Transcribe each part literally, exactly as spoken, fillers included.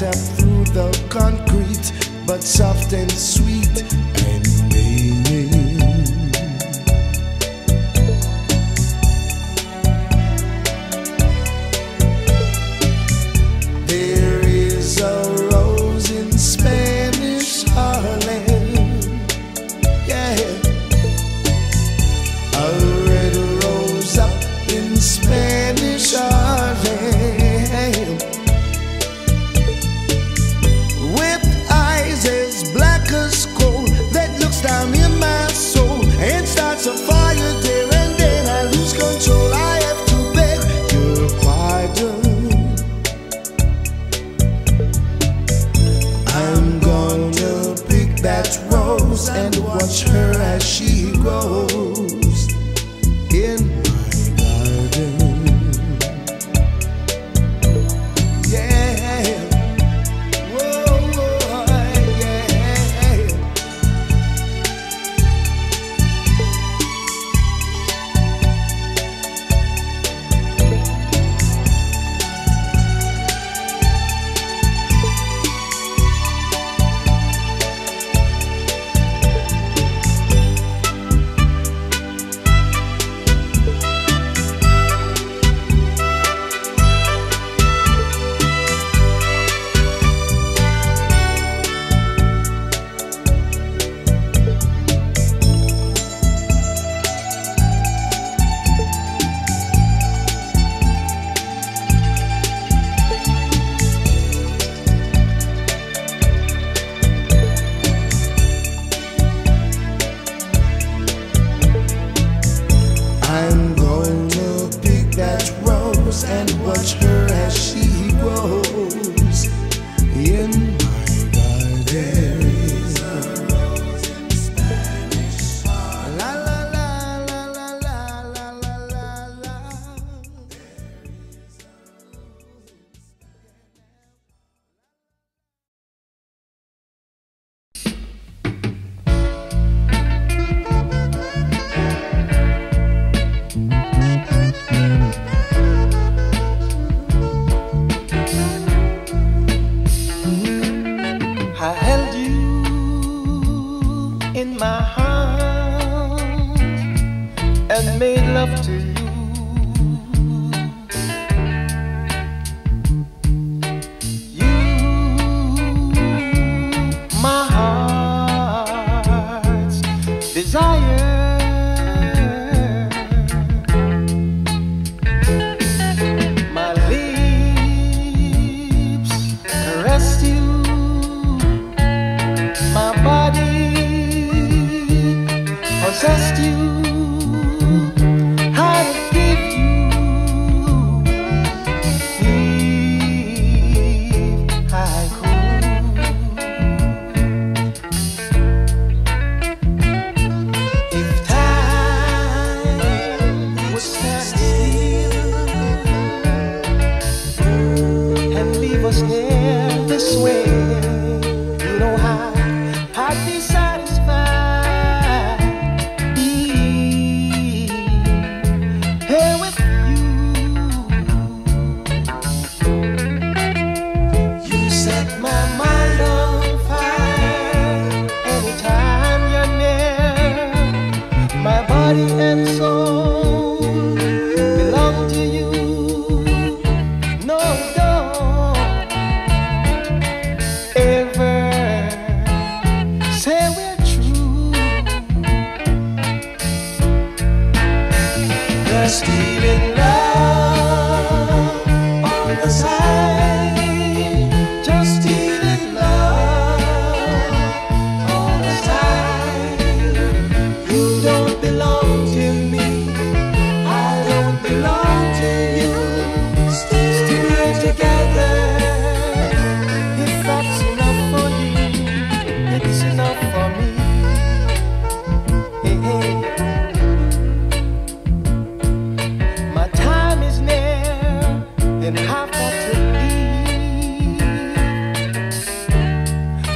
step through the concrete, but soft and sweet and meaning. There is a rose in Spanish Harlem, yeah, a red rose up in Spanish Harlem. And watch her as she grows in my garden. Yeah, oh yeah. And watch her as she grows in my garden. There is a rose in Spanish Harlem. La la la la la la la la la. My heart and made love to you. You, my heart's desire, my lips caressed you, my body possessed you, how to give you if I could. If time would stand still and leave us here this way, you know how I'd be satisfied. And soul belong to you. No, don't ever say we're true. We're still in love on the side, just still in love all the time. You don't belong.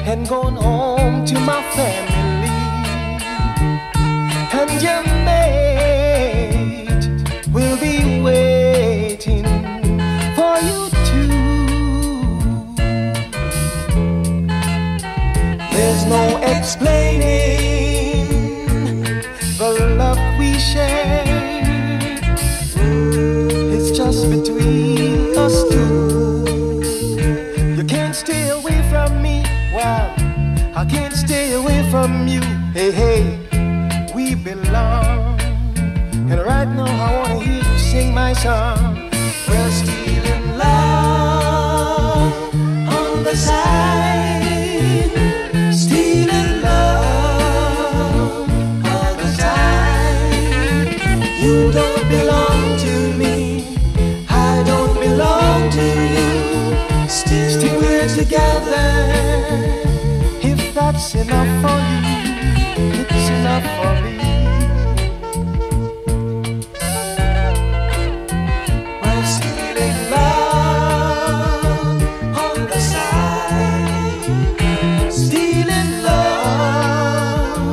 And going home to my family, and your mate will be waiting for you too. explaining the love we share. It's just between us two. You can't stay away from me, while I can't stay away from you. Hey, hey, we belong. And right now I wanna hear you sing my song. We're still in love on the side. Still in love all the time. You don't belong to me, I don't belong to you. Still, still we're together. If that's enough for you, it's enough for me. We're still in love on the side. Still in love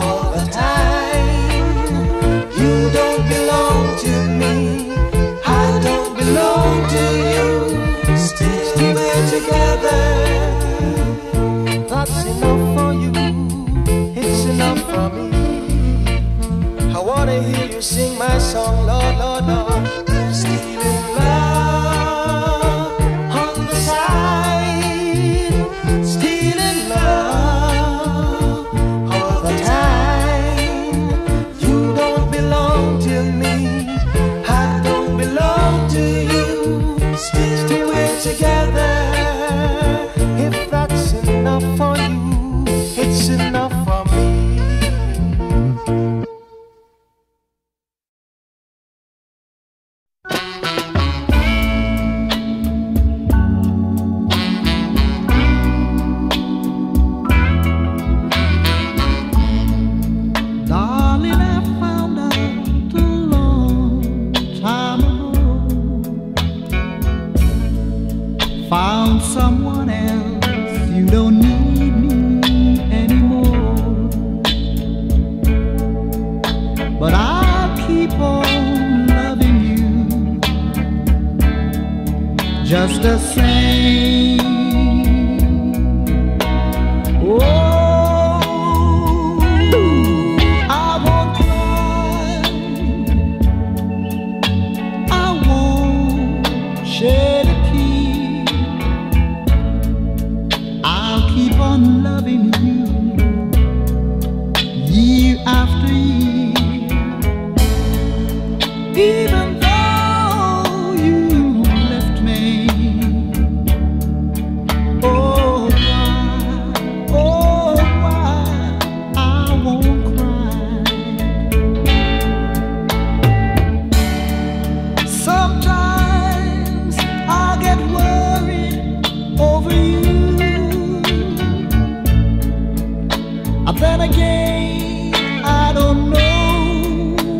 all the time. You don't belong to me, I don't belong to you. Still, still we're together. That's enough for you, it's enough for me. I wanna hear you sing my song, Lord, Lord, Lord. Still in love on the side. Still in together. If that's enough for you, it's enough for me. Darling, I found out a long time ago. Found someone else, you don't need me anymore. But I'll keep on loving you just the same. Oh, I won't cry, I won't share. Loving you year after year, even though you left me. Oh why, oh why, I won't cry. Sometimes I get worried over you. Then again, I don't know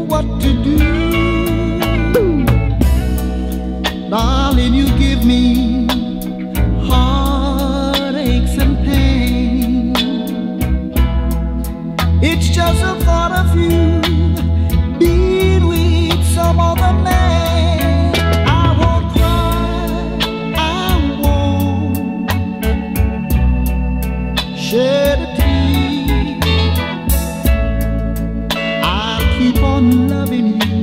what to do. Darling, you give me heartaches and pain. It's just a thought of you being with some other man. I won't cry, I won't shed a tear. Keep on loving you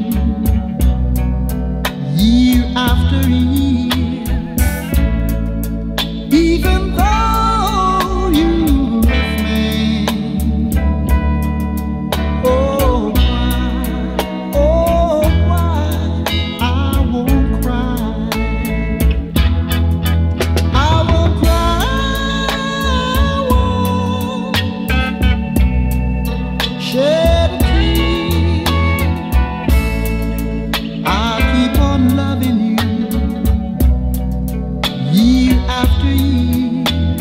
year after year, even though you left me. Oh why, oh why, I won't cry, I won't cry, I won't share. Loving you year after year.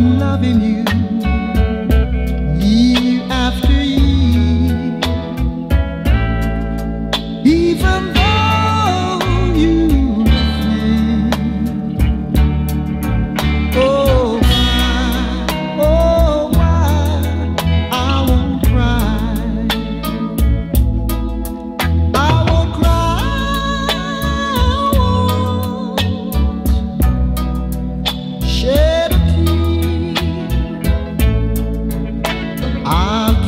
loving you year after year, even though you feel. Oh why, oh why, I won't cry, I won't cry, I won't share.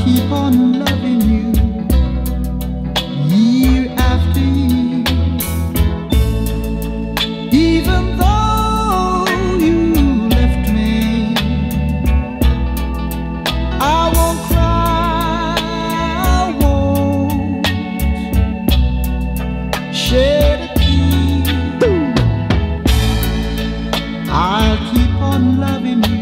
Keep on loving you year after year, even though you left me. I won't cry, I won't shed a tear. I'll keep on loving you.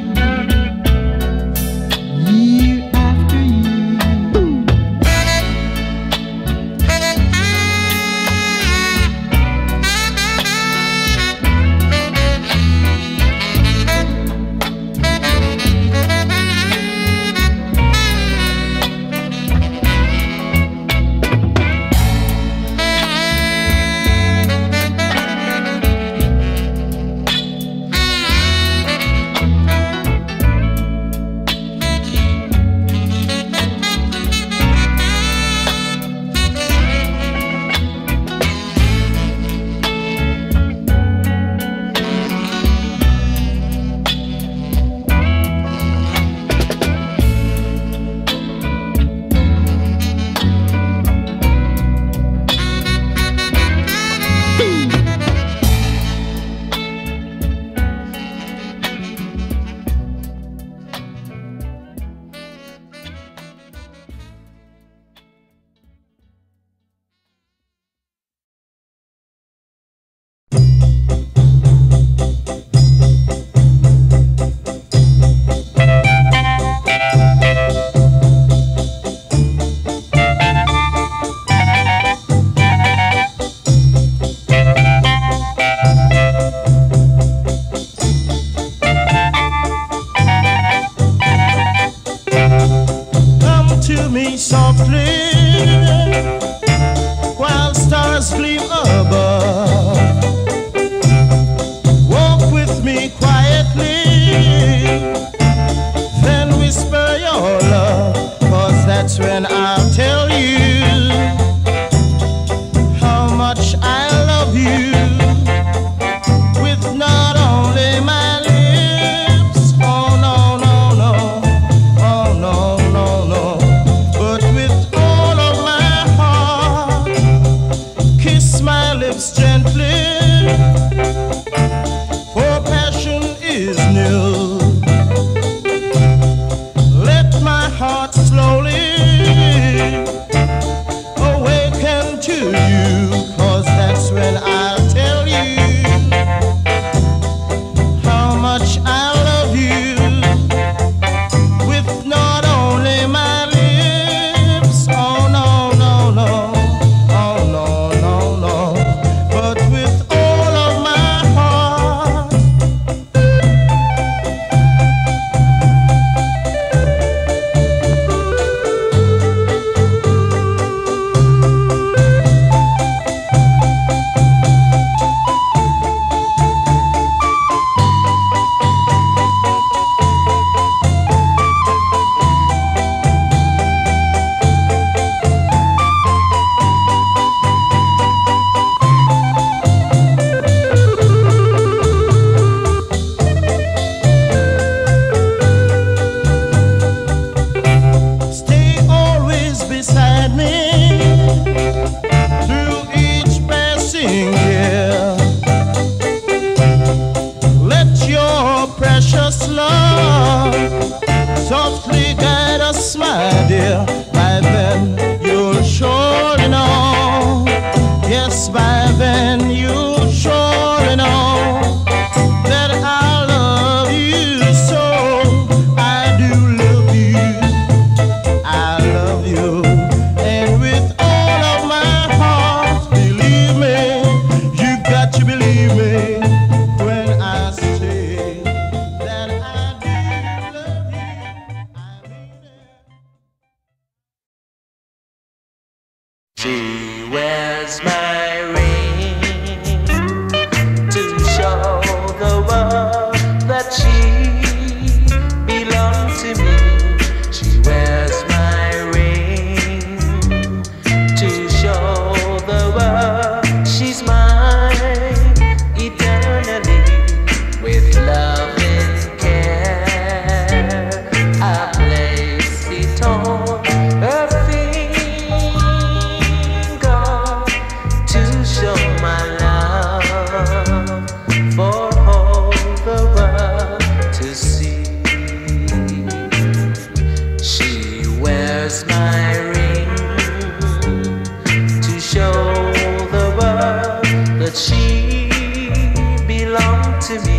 to me.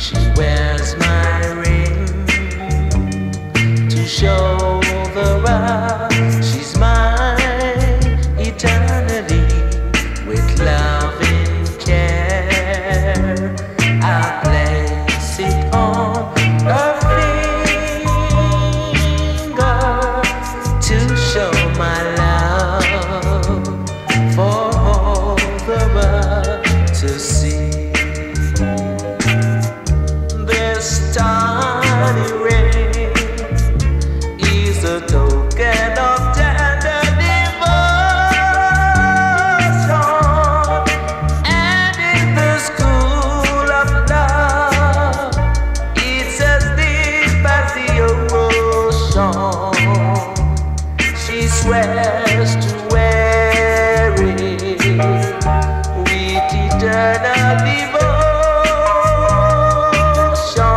She wears my ring to show the world she's mine eternally. With love and care, I place it on her finger to show my love for all the world to see. This tiny ring is a token of tender devotion, and in the school of love, it's as deep as the ocean. She swears to wear it with eternal devotion. Show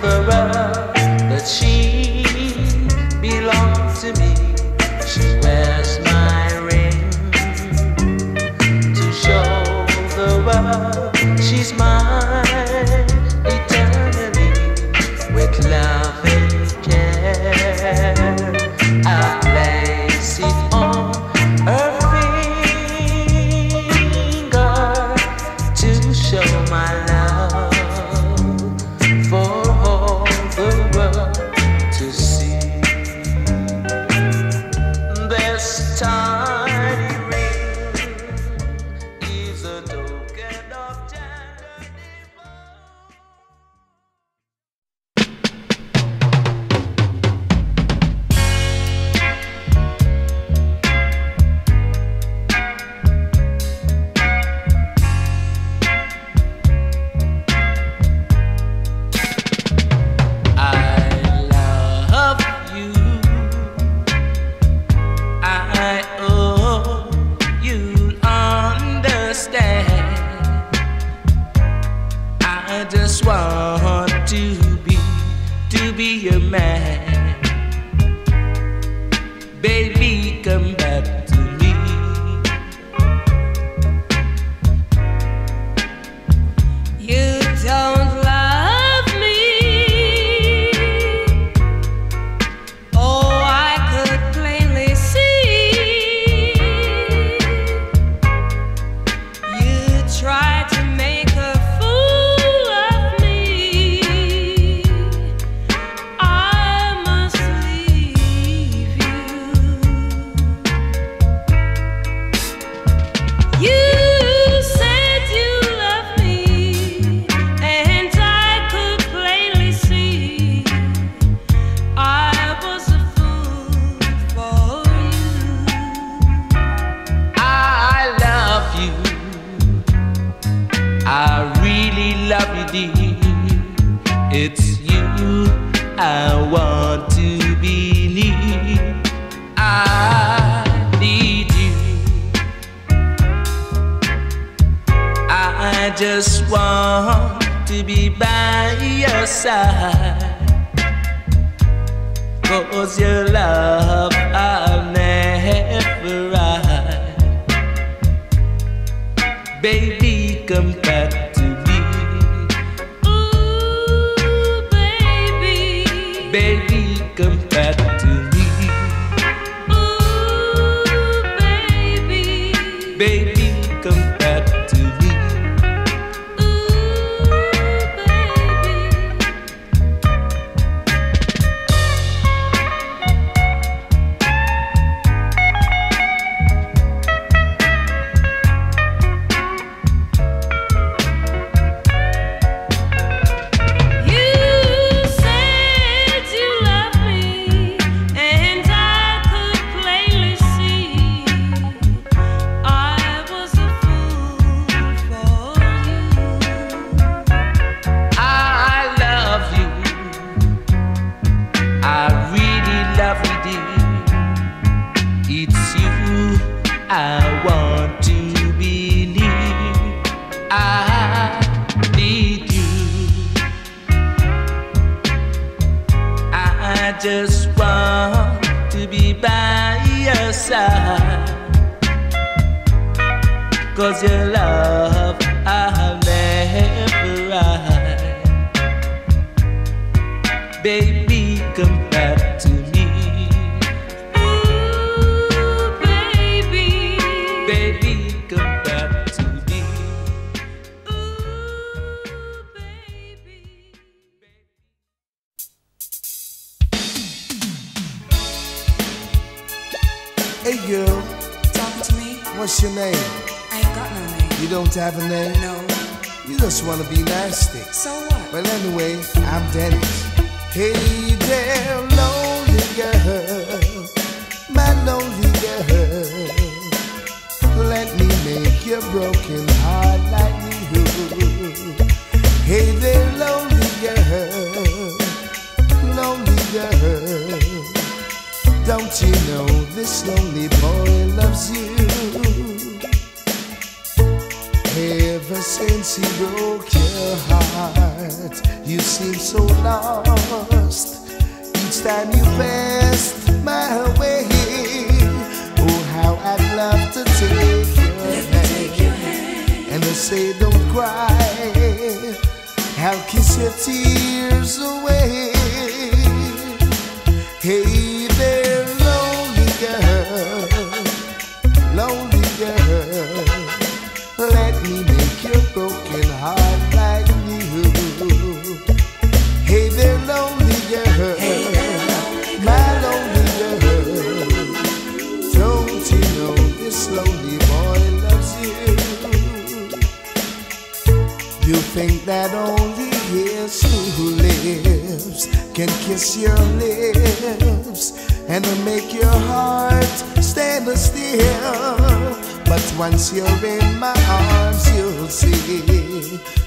the world that she belongs to me. She wears my ring to show the world she's mine eternally. With love and care, I place it on her finger to show my love. Baby, come back to me. You don't love me. Oh, I could plainly see. You try to make a fool of me. I must leave. It's you I want to believe. I need you. I just want to be by your side, 'cause your love I'll never ride. Baby, come back to me. Baby, come back to me. Ooh, baby. Baby, come back to me. Ooh, baby. I just want to be by your side, 'cause your love I'll never ride. Baby, come back to me. Ooh, baby. Baby, come back to me. Ooh, baby. Hey girl, talking to me? What's your name? I ain't got no name. You don't have a name? No. You just wanna be nasty. So what? Well anyway, I'm Dennis. Hey there, lonely girl, my lonely girl, let me make your broken heart like you. Hey there, lonely girl, lonely girl, don't you know this lonely boy loves you? Ever since he broke your heart, you seem so lost. Each time you passed my way, oh how I'd love to take your hand, take your hand. And I say don't cry, I'll kiss your tears away. Hey there, lonely girl, lonely girl, let me make your broken heart like new. Hey there, lonely girl, hey there, lonely girl, my lonely girl, don't you know this lonely boy loves you? You think that only his who lives can kiss your lips and make your heart stand still. But once you're in my arms, you'll see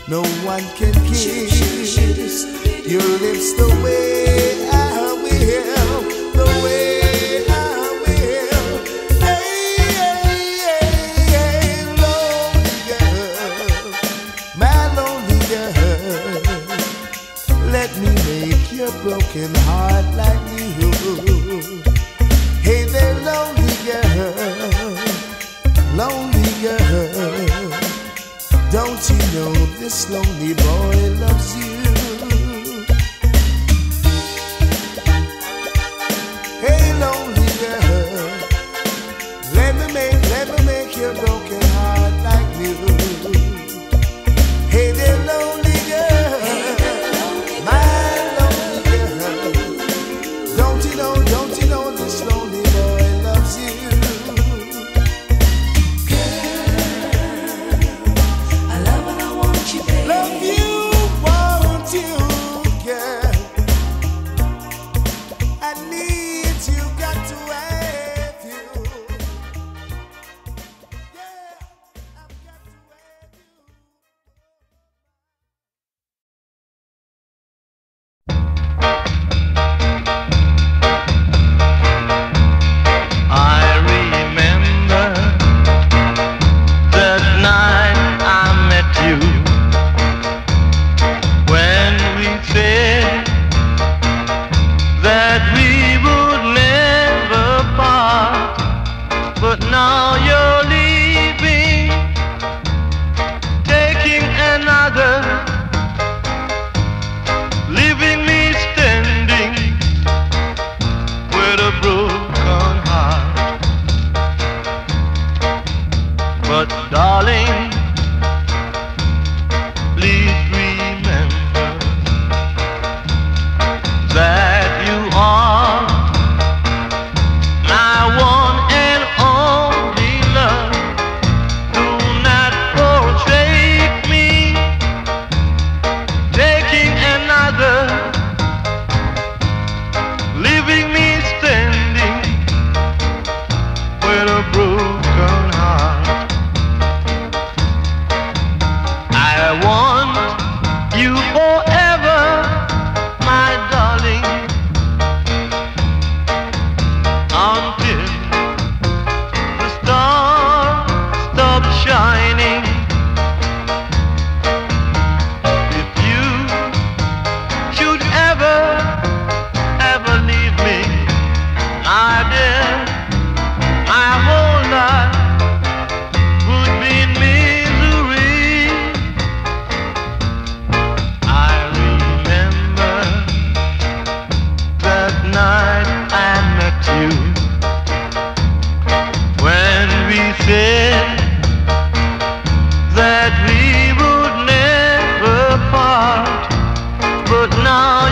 no one can kiss your lips the way I will, the way I will. Hey, hey, hey, hey, lonely girl, my lonely girl, let me make your broken heart like you. Hey there, lonely girl, lonely girl, don't you know this lonely boy loves you? Hey lonely girl, let me make, let me make your broken heart like you. Hey there lonely girl, my lonely girl, don't you know, don't you know this lonely boy loves you? Love you, won't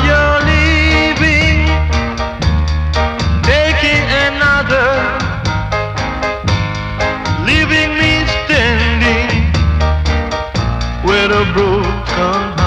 you're leaving, taking another, leaving me standing with a broken heart.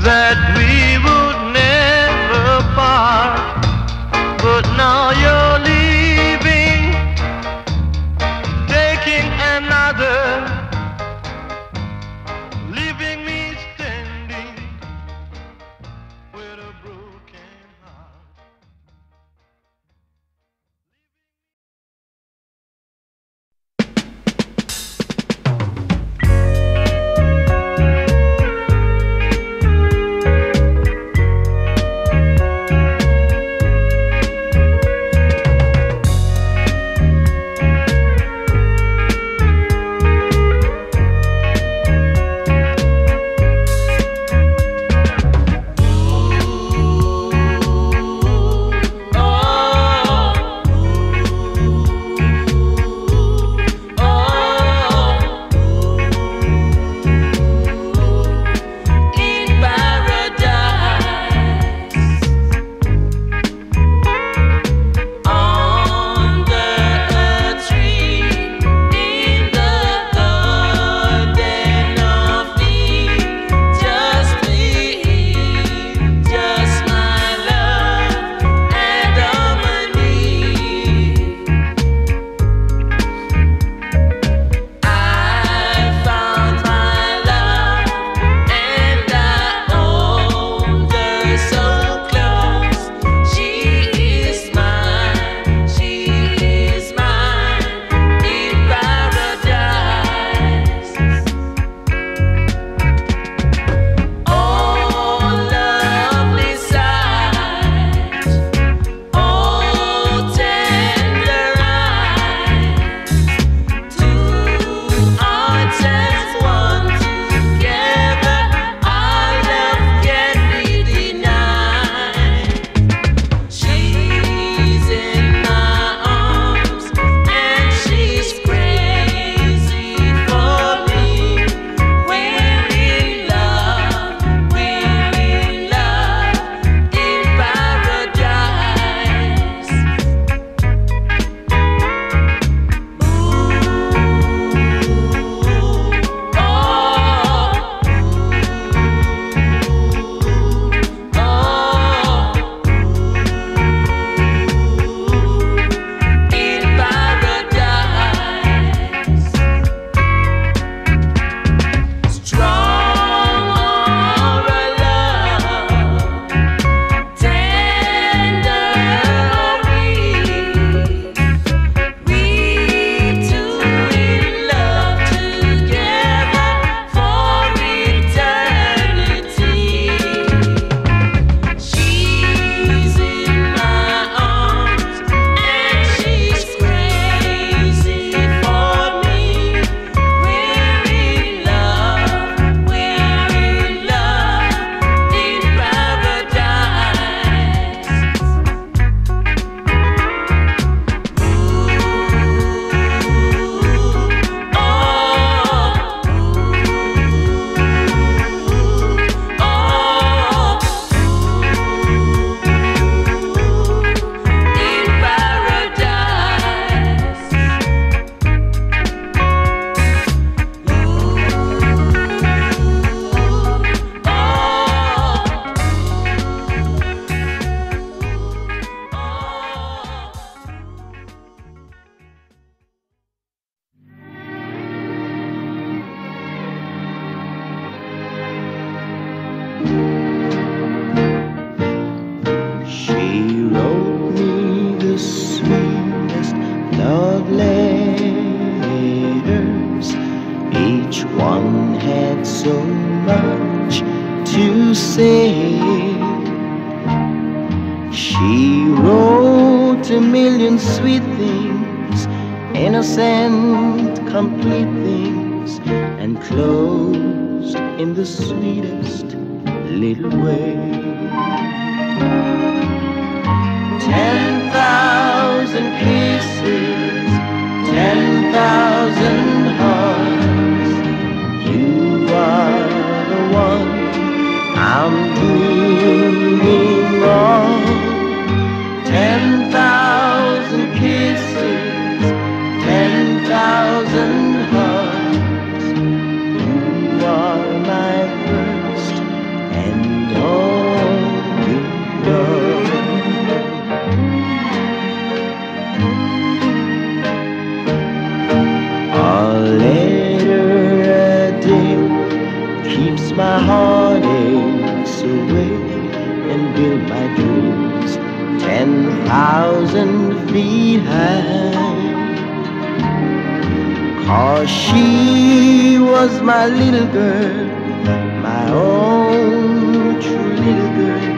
That we would never part, but now you're leaving, taking another, leaving me standing with a broken heart. much to say. She wrote a million sweet things, innocent, complete things, and closed in the sweetest little way. Ten thousand kisses, ten thousand hearts. You are the one I'm dreaming of. Ten thousand kisses, ten thousand hearts. You are my first and only love. A letter a day keeps my heartaches away and build my dreams ten thousand feet high. 'Cause she was my little girl, my own true little girl,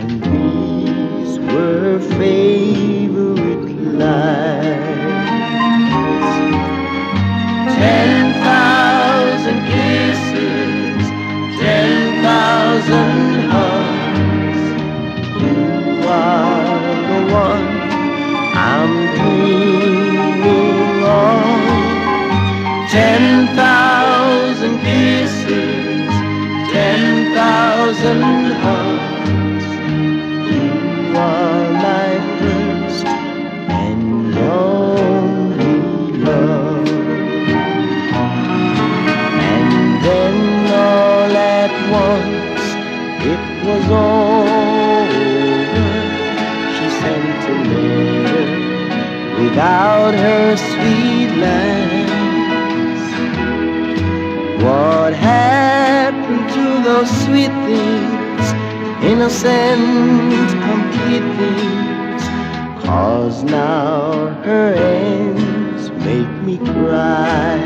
and these were favorite lines. Ten thousand kisses, ten thousand hugs. You are the one I'm dreaming of. Ten thousand kisses, ten thousand hugs. You are my first and only love. Once it was over, she sent a letter without her sweet lines. What happened to those sweet things, innocent, complete things? 'Cause now her ends make me cry.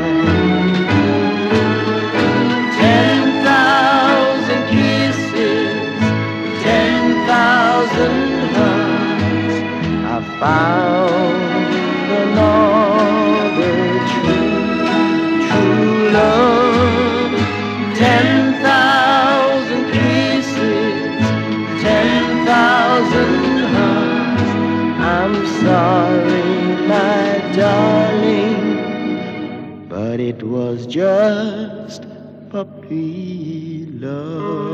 I found another true, true love. Ten thousand kisses, ten thousand hugs. I'm sorry, my darling, but it was just puppy love.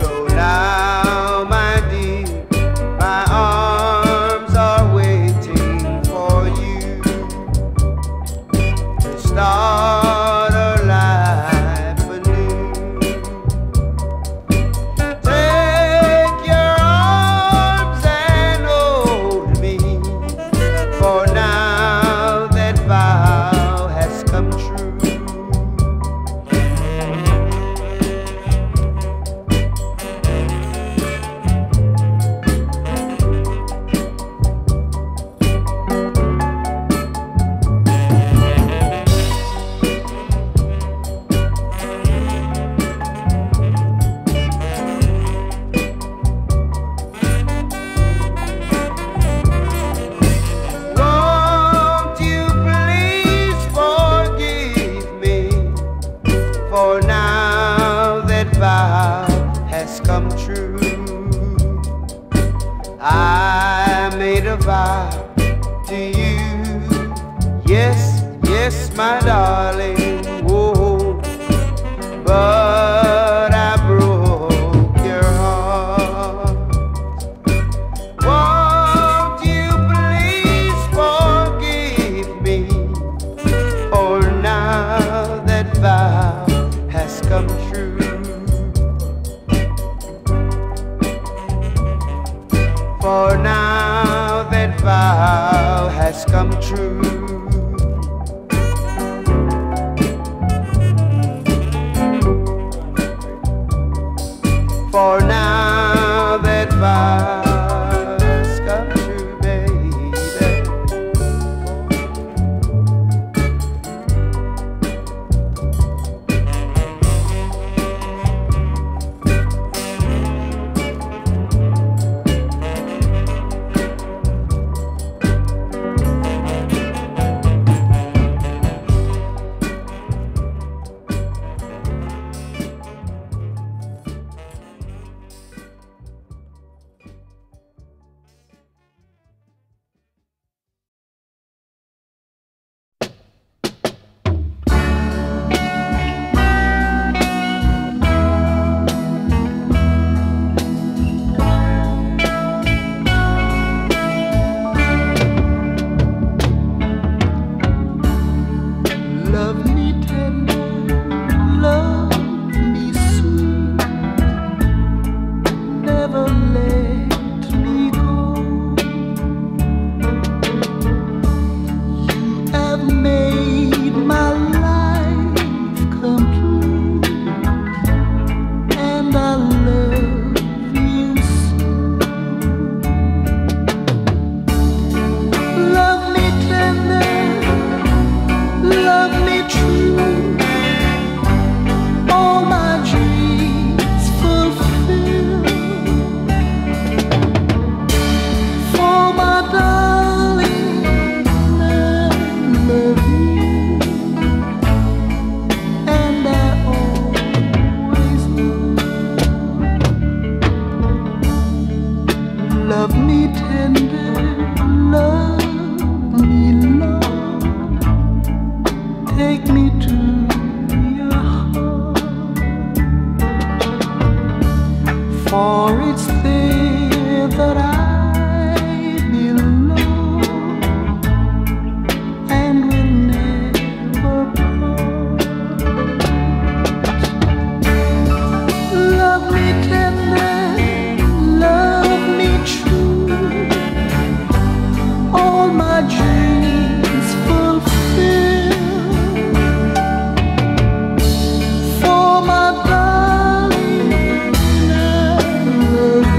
So now, my dear, my arms are waiting. I made a vow to you. Yes, yes, my darling. Whoa, but I broke your heart. Won't you please forgive me? Or now that vow has come true. For now that vow has come true. For now that vow has come true, baby. For my darling, I love you.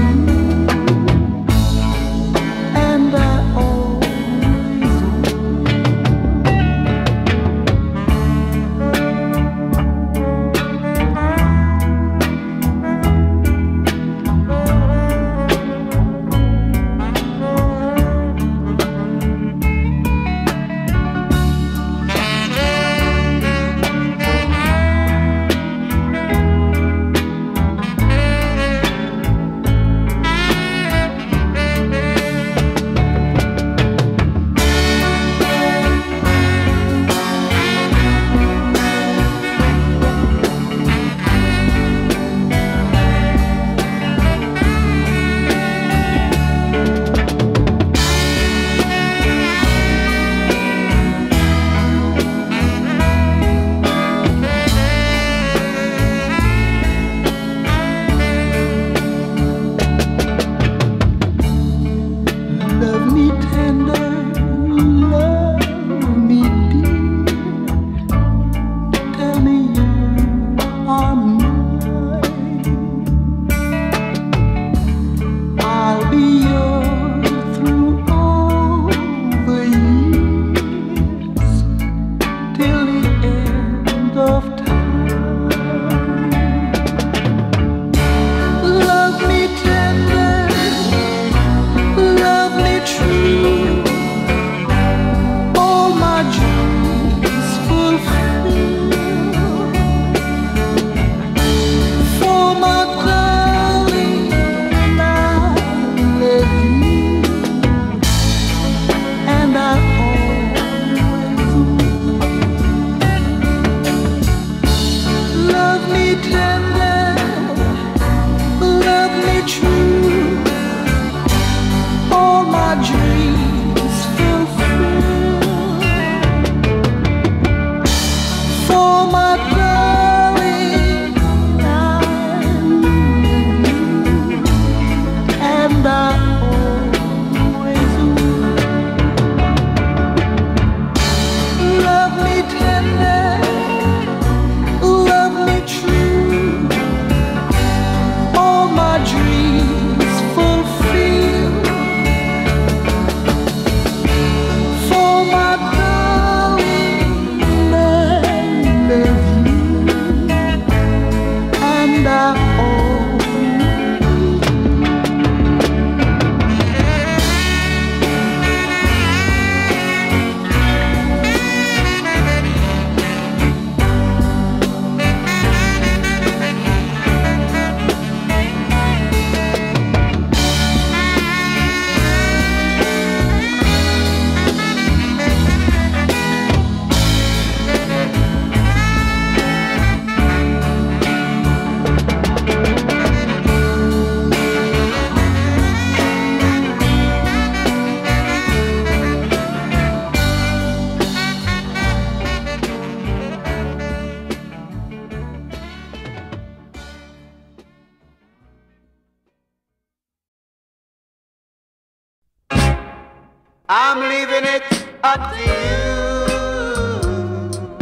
I'm leaving it up to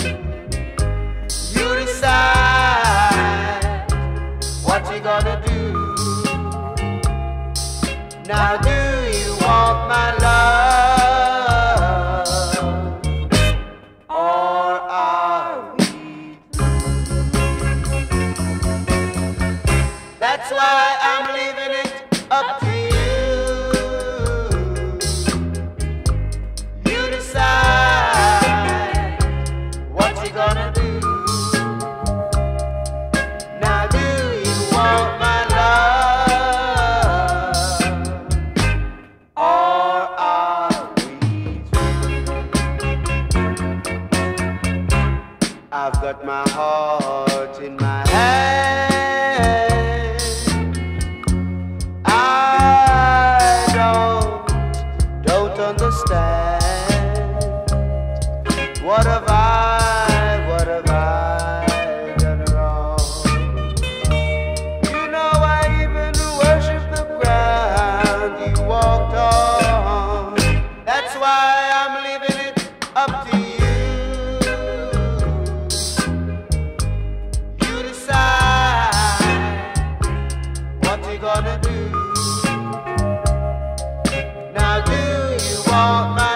you. You decide what you're gonna do. Now do you want my love, or are we through? That's why I'm leaving it up to you. I've got my heart in my hand. I don't, don't understand. What have I, what have I done wrong? You know I even worship the ground you walked on. That's why I'm leaving it up to you. Gonna do. Now do you want my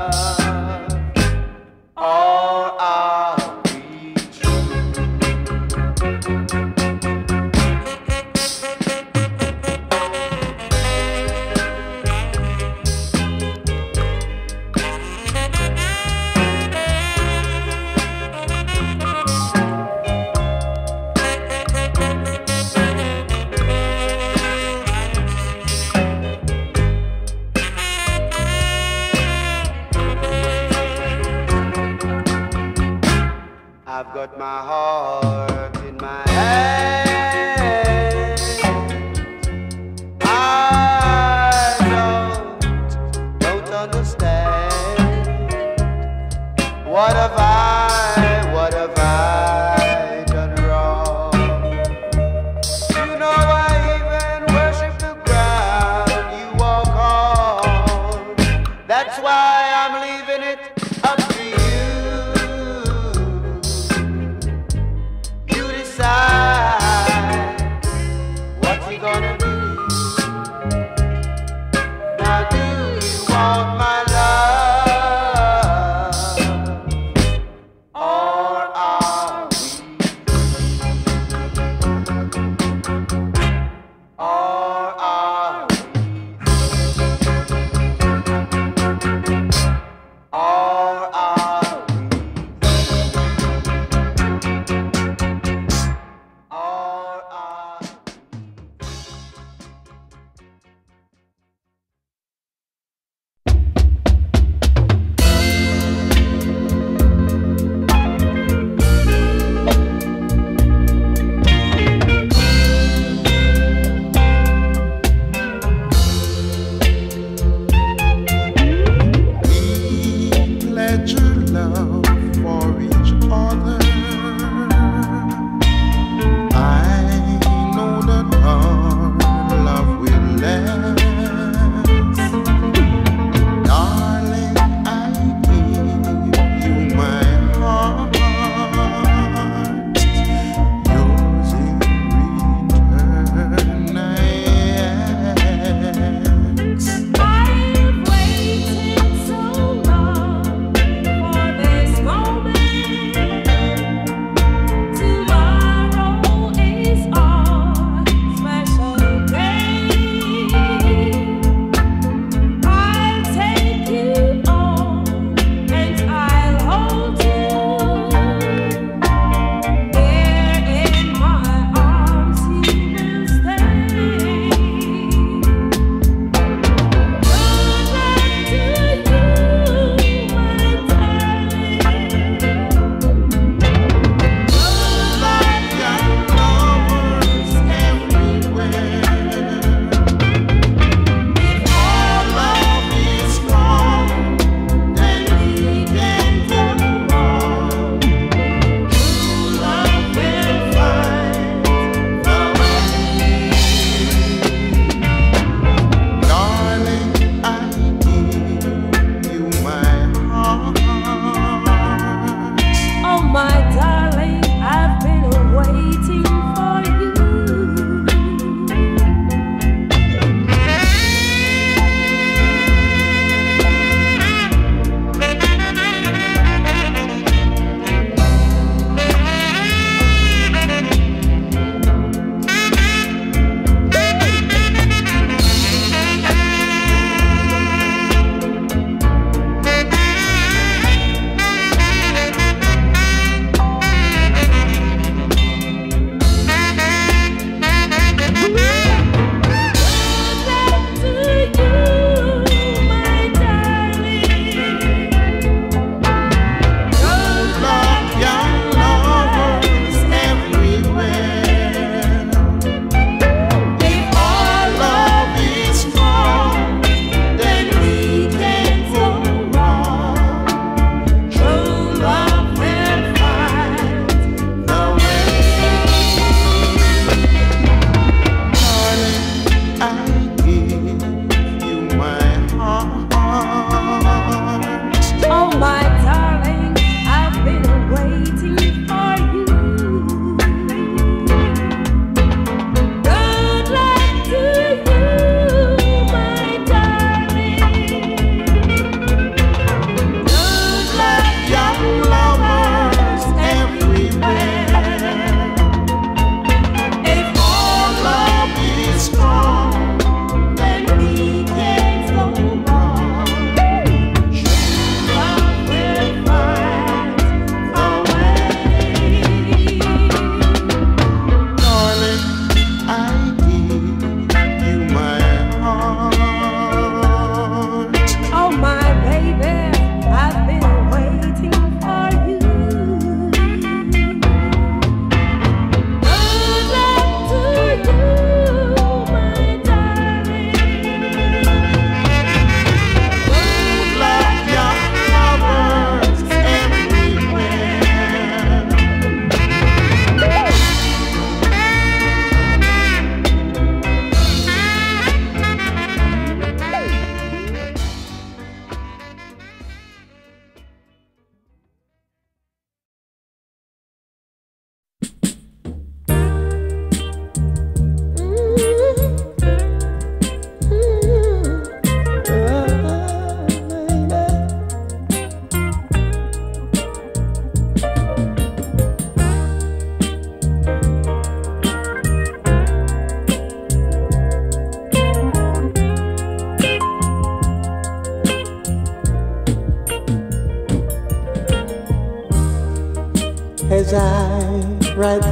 love, or are we true. I've got my heart in my hand. I don't, don't understand. What have I, what have I done wrong? You know I even worship the ground you walk on. That's why I'm leaving it up to you.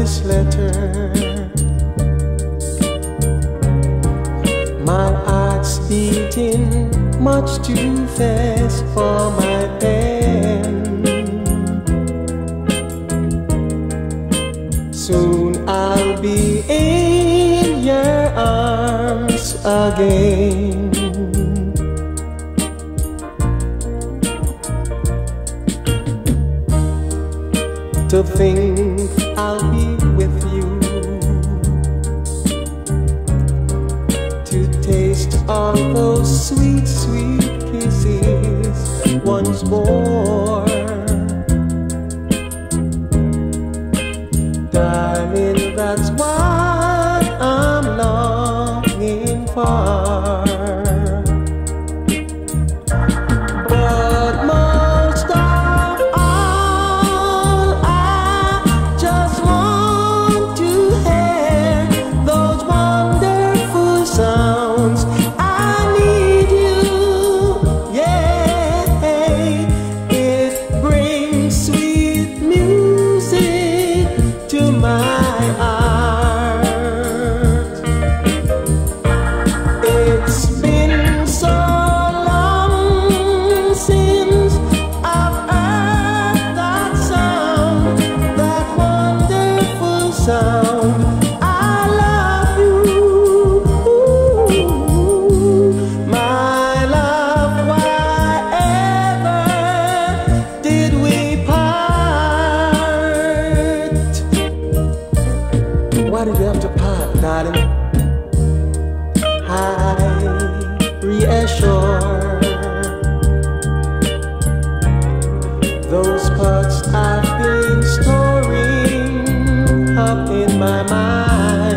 this letter. My heart's beating much too fast for my pen. Soon I'll be in your arms again. To think I'll be with you, to taste all those sweet, sweet kisses once more. Darling, that's what I'm longing for. Why did we have to part, darling? I reassure those parts I've been storing up in my mind.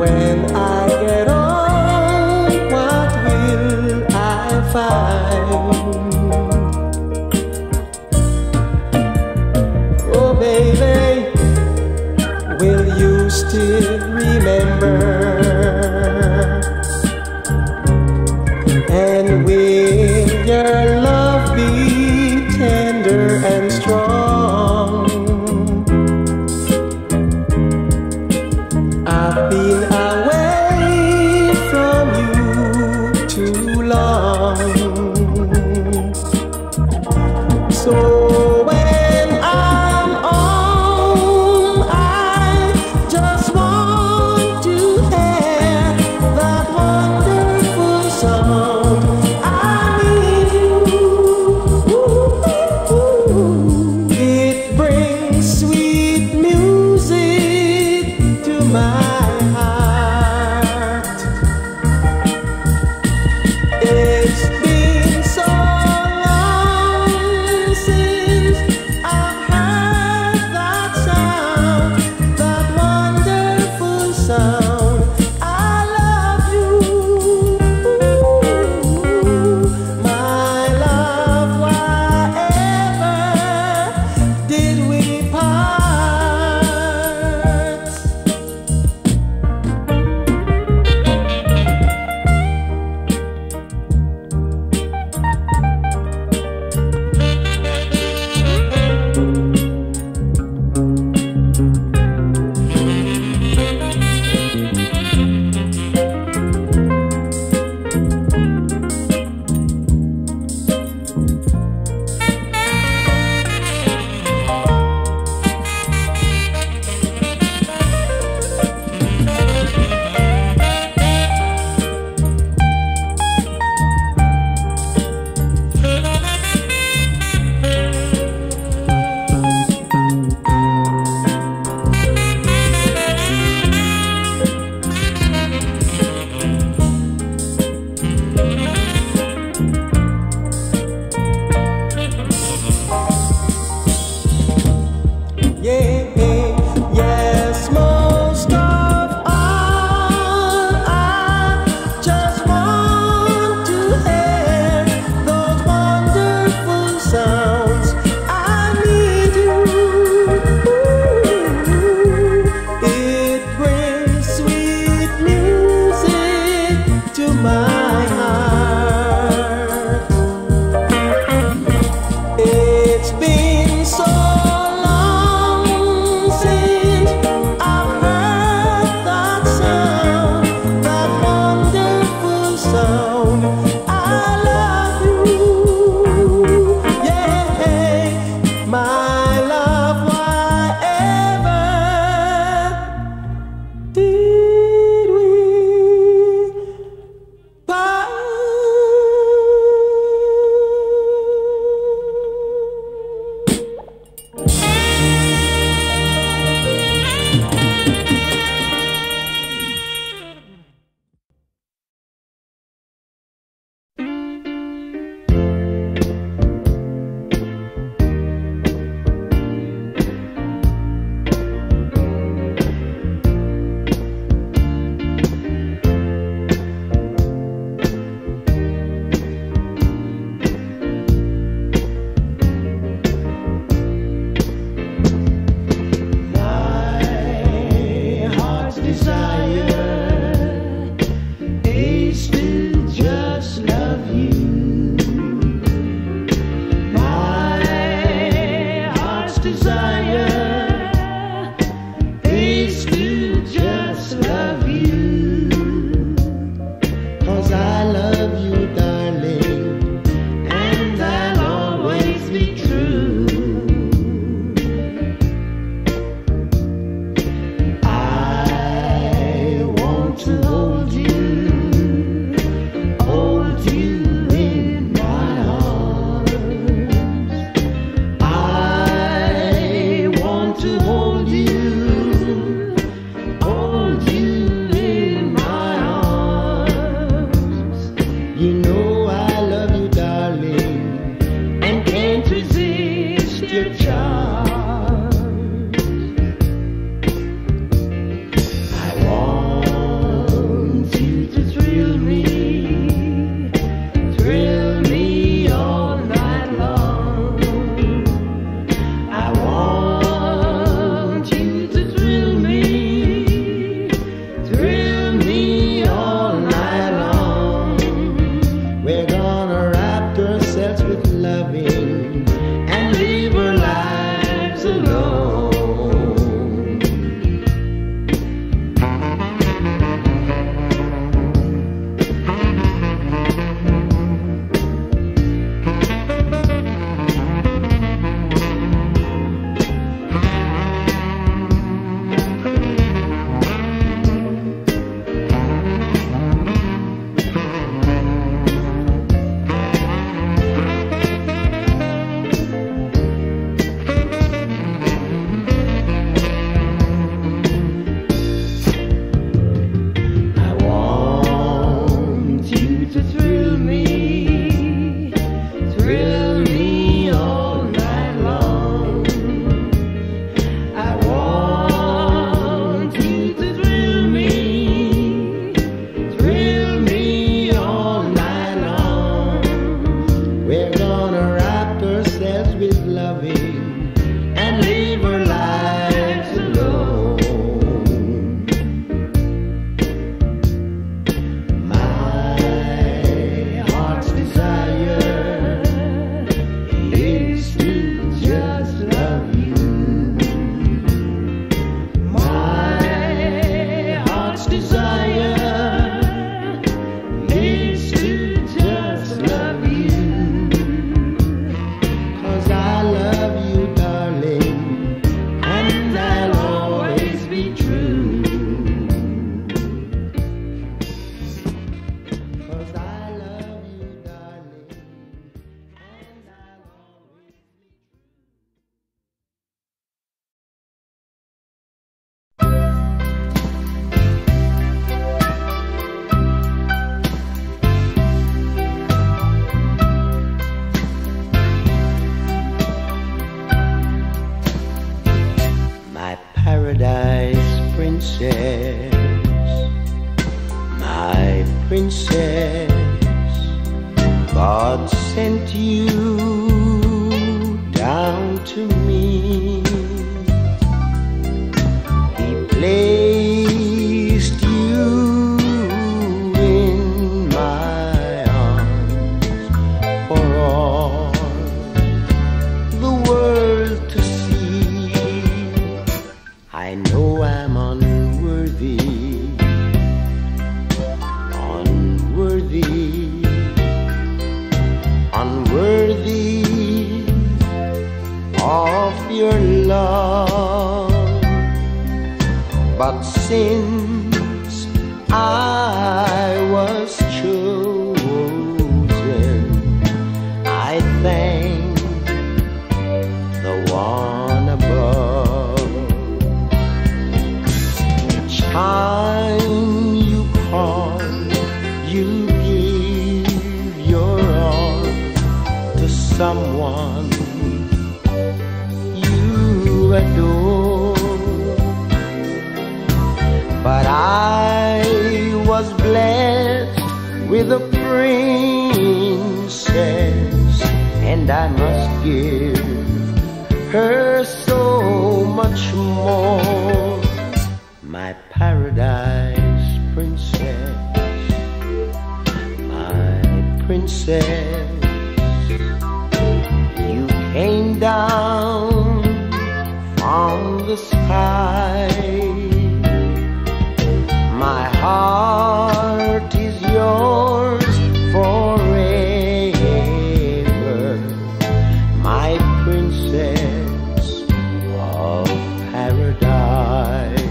When I get old, what will I find? Baby, will you still remember? And will your love be tender and strong? I've been away from you too long. So I just want to have princess, God sent you down to me. He placed you in my arms for all the world to see. I know I'm unworthy, unworthy of your love, but since I was chosen, I thank the one above. Each time you call, you someone you adore, but I was blessed with a princess, and I must give her so much more. My paradise princess, my princess, came down from the sky. My heart is yours forever, my princess of paradise.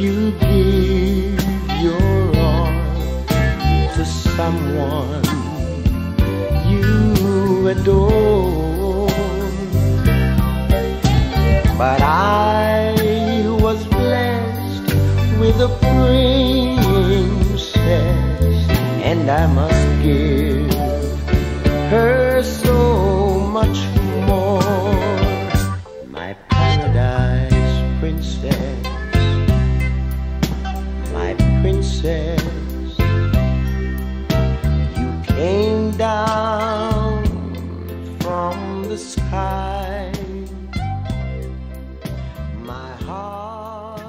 You give your all to someone you adore, but I was blessed with a princess, and I must give her so much more. My paradise princess, princess, you came down from the sky. My heart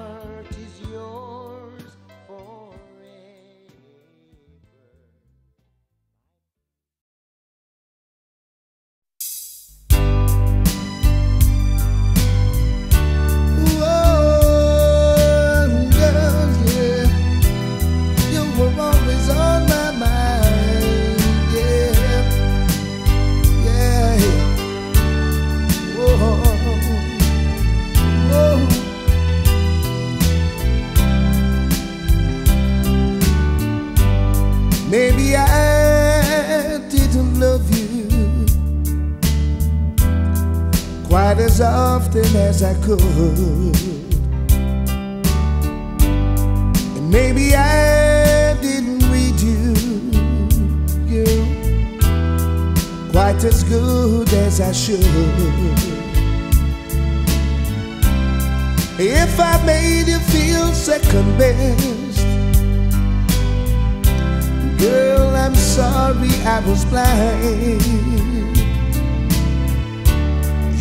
quite as often as I could, and maybe I didn't read you, you quite as good as I should. If I made you feel second best, girl, I'm sorry I was blind.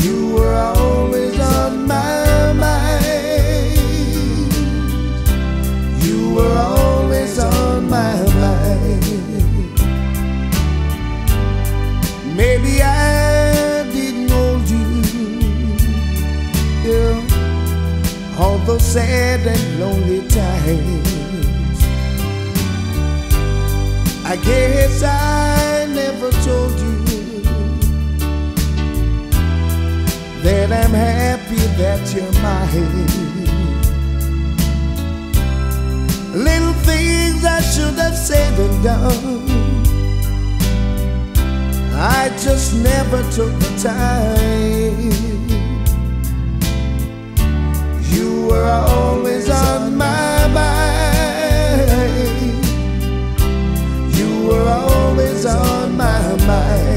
You were always on my mind. You were always on my mind. Maybe I didn't hold you, yeah, all those sad and lonely times. I guess I never told you that I'm happy that you're mine. Little things I should have said and done, I just never took the time. You were always on my mind. You were always on my mind.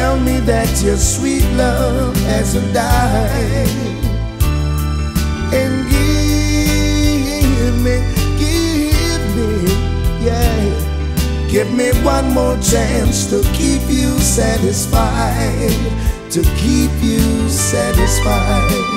Tell me that your sweet love hasn't died, and give me, give me, yeah, give me one more chance to keep you satisfied, to keep you satisfied.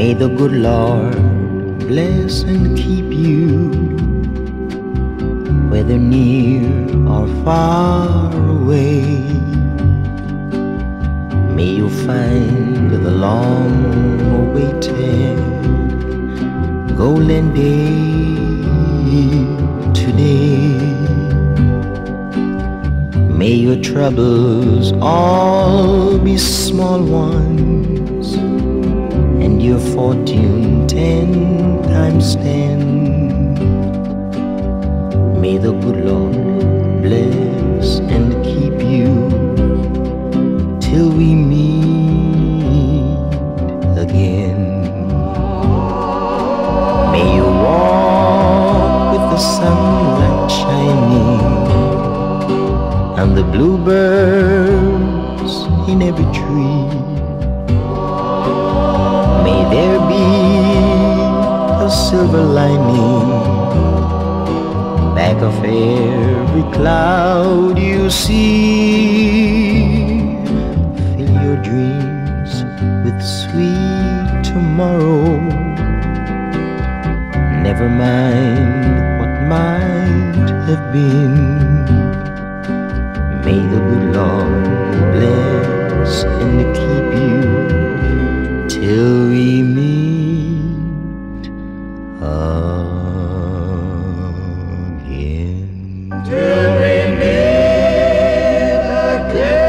May the good Lord bless and keep you, whether near or far away. May you find the long-awaited golden day today. May your troubles all be small ones, and your fortune ten times ten. May the good Lord bless and keep you till we meet again. May you walk with the sunlight shining and the bluebirds in every tree. May there be a silver lining back of every cloud you see. Fill your dreams with sweet tomorrow. Never mind what might have been. May the good Lord bless and keep you till we meet again. Till we meet again.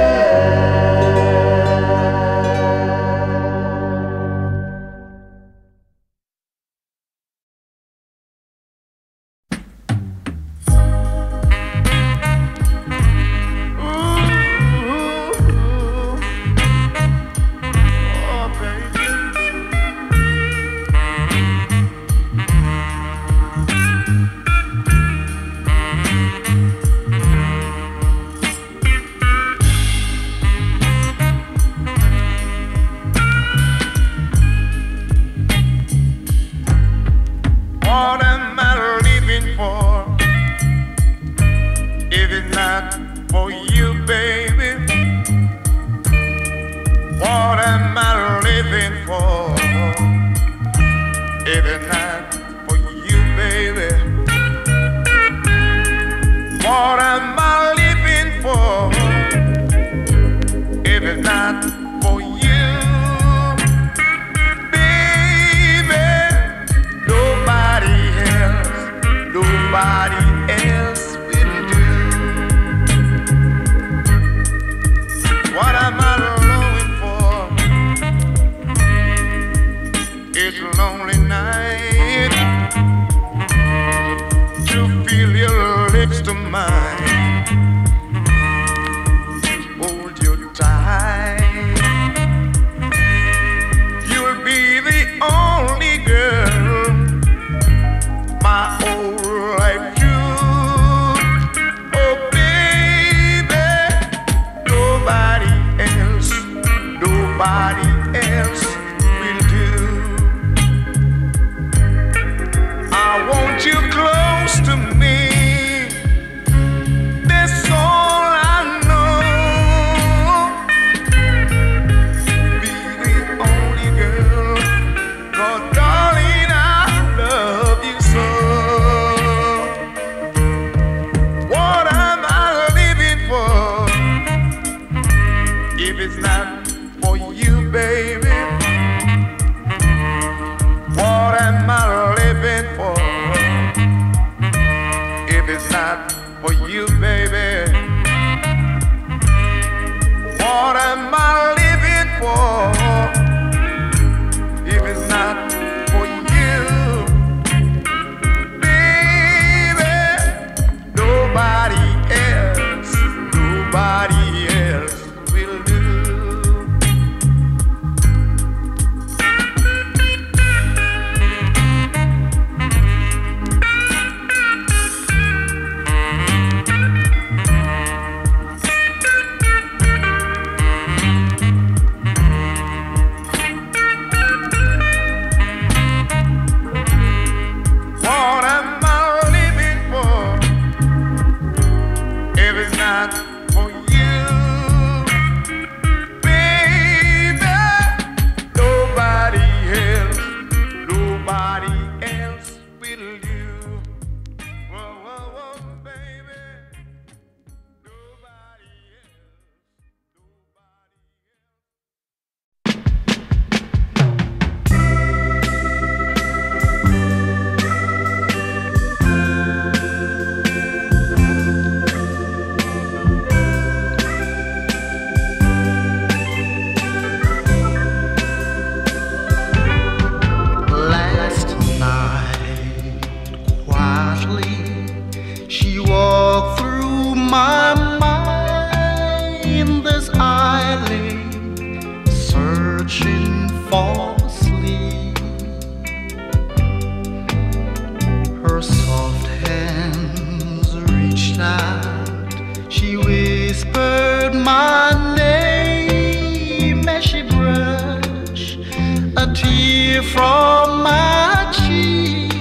tear from my cheek,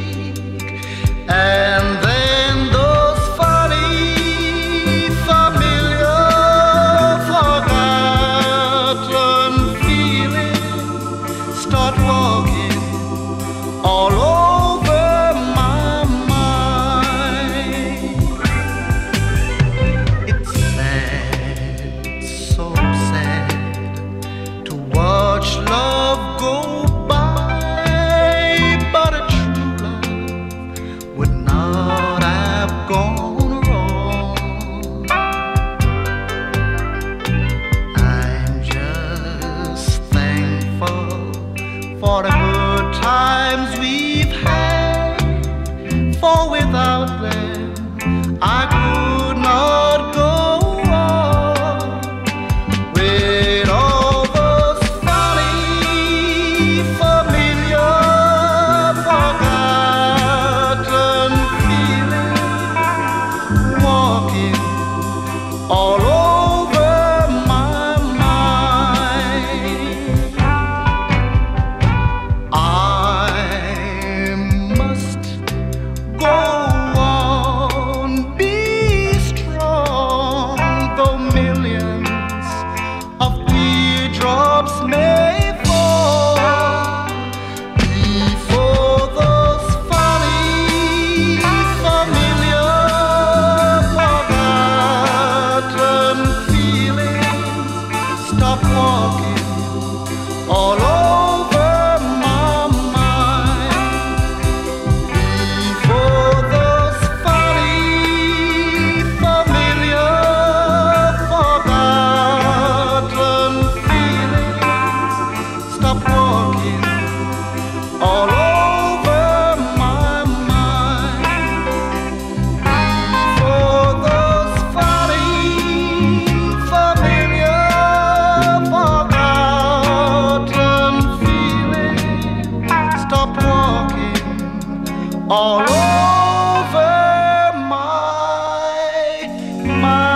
and then those folly familiar forgotten feelings start walking all over my mind. It's sad, so sad to watch love go. For the good times we've had, for without them I could not go on. With all those funny, familiar, forgotten feelings walking all over. Stop walking all over my mind. Before those funny, familiar, forgotten feelings stop walking all over. All over my mind.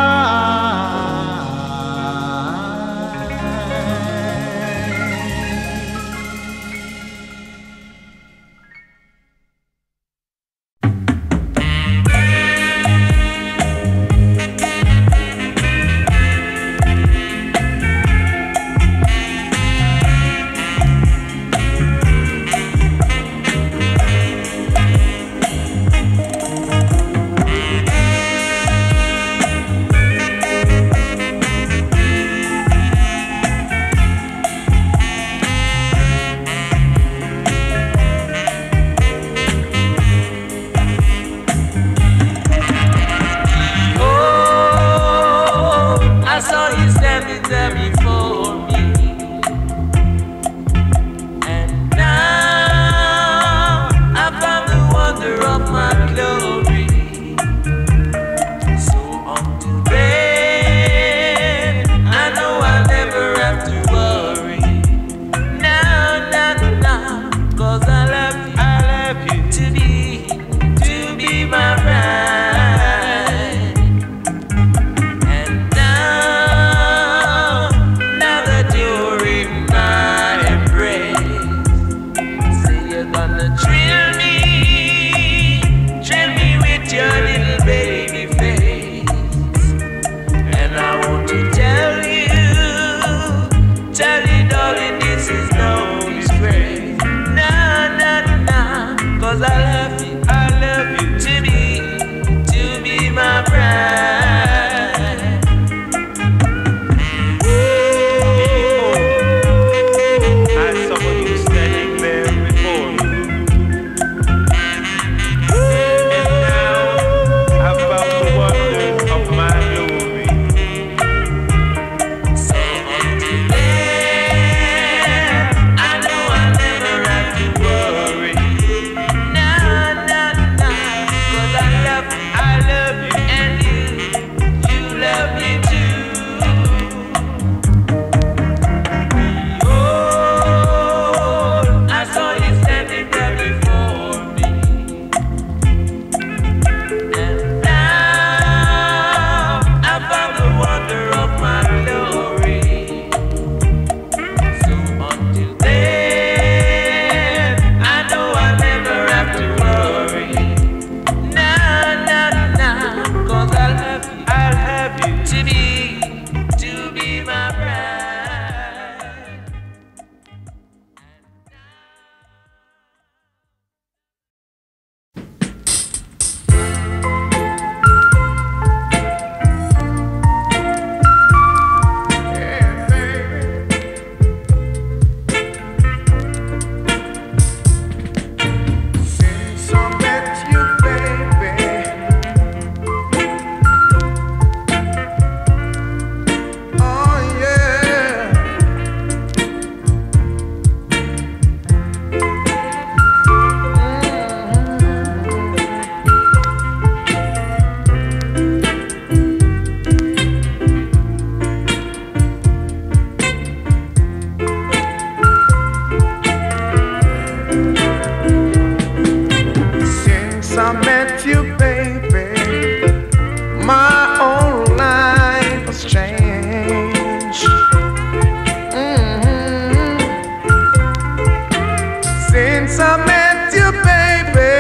since I met you, baby,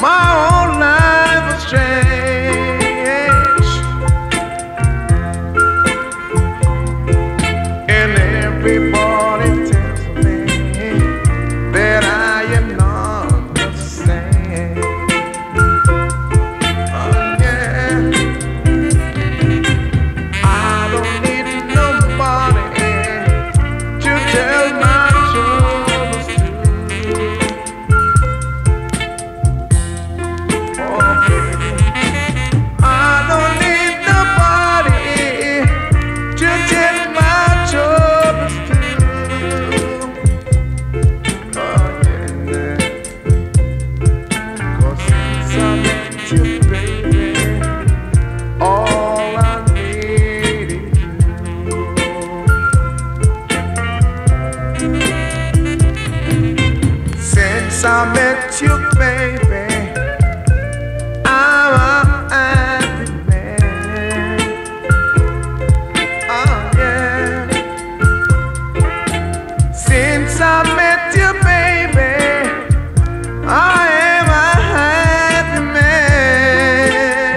my whole life has changed. And everybody tells me that I am not the same. Oh, yeah. I don't need nobody to tell my I met you, baby, I'm a happy man. Oh, yeah. Since I met you, baby, I am a happy man.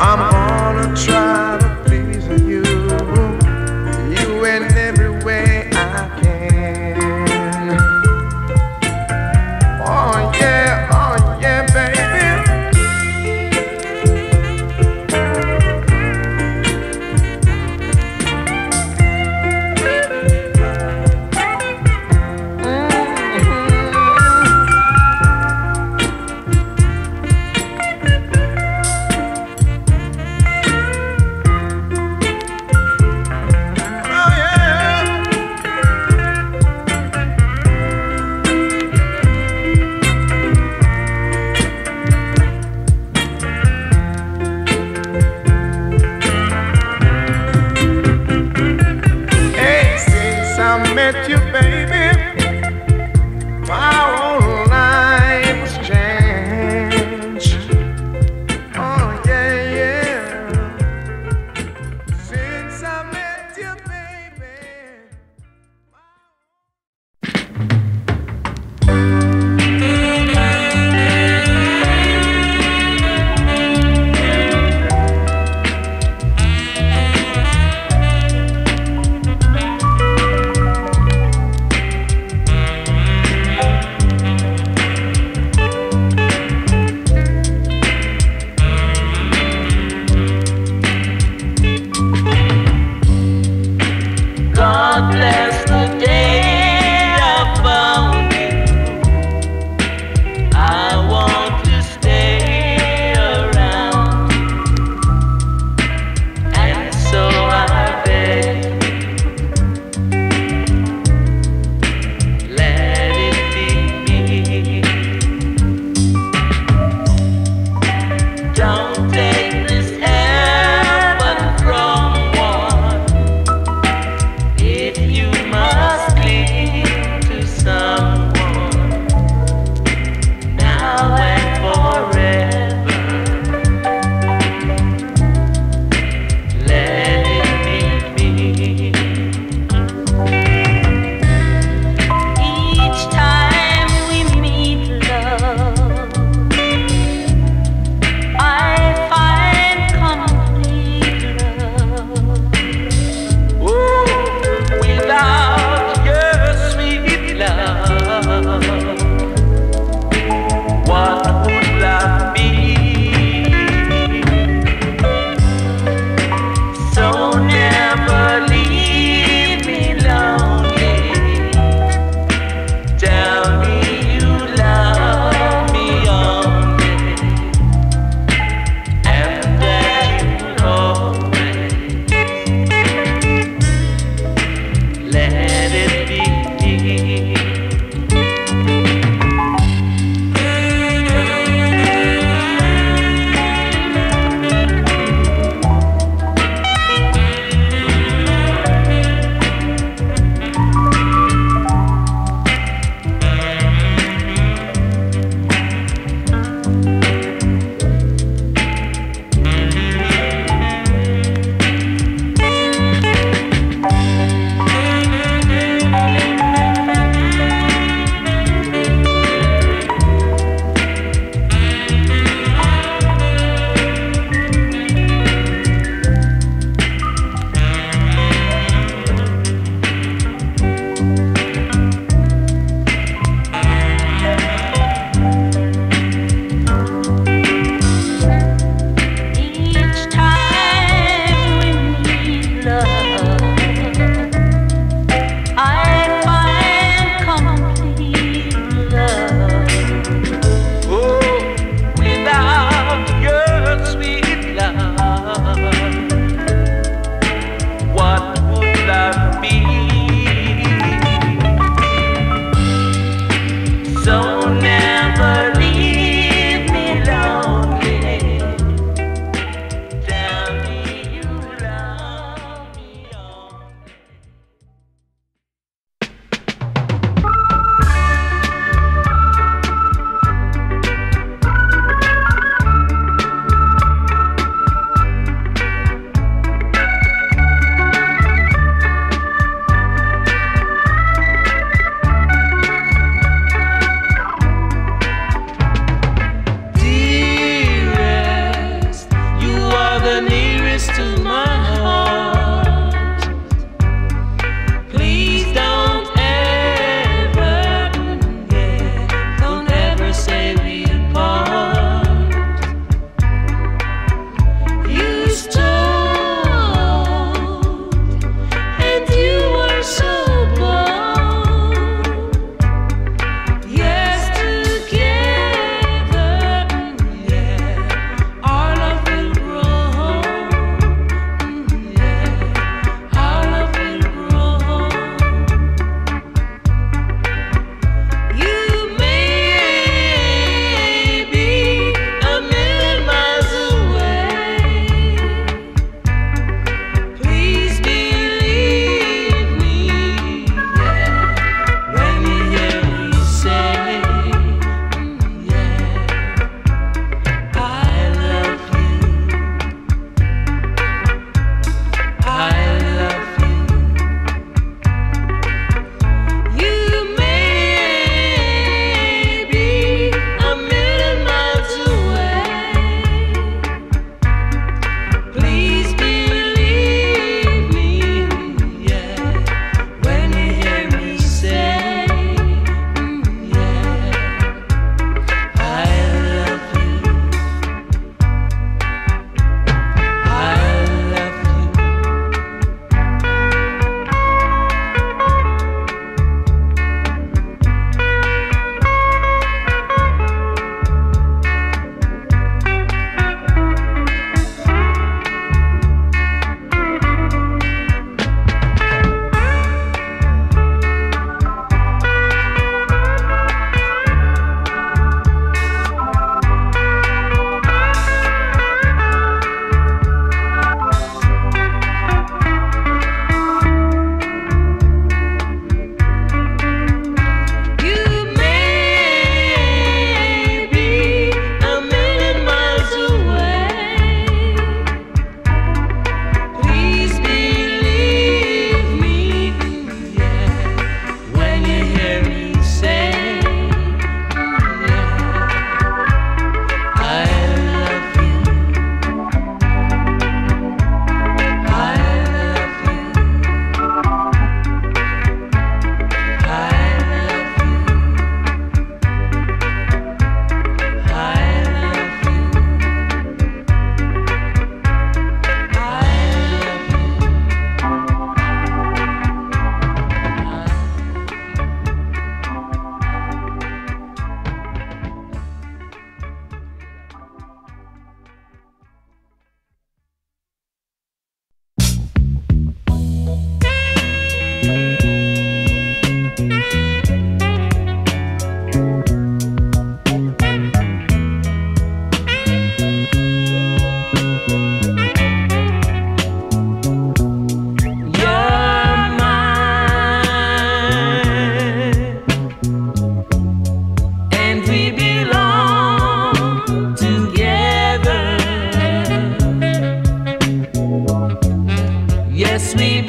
I'm gonna try to please you, you and every way I can. Oh yeah, oh yeah, baby.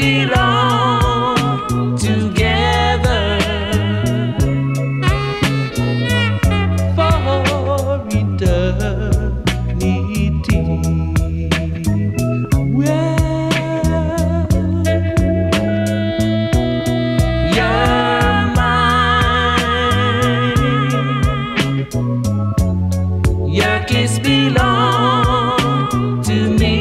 belong together. For eternity. Well, you're mine. Your kiss belong to me.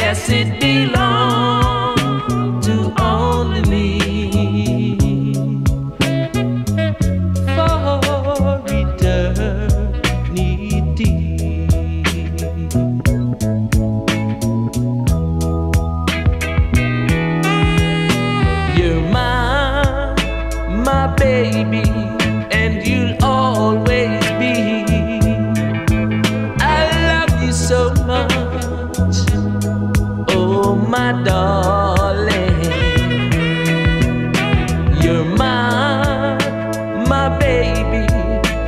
Yes, it belongs to only me for eternity. You're mine, my baby, and you'll always be. I love you so much. Oh, my darling, you're mine, my baby,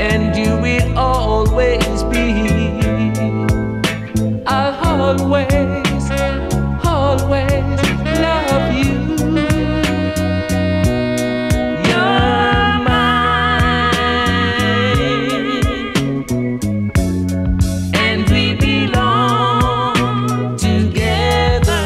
and you will always be. I'll always, always love you. You're mine, and we belong together.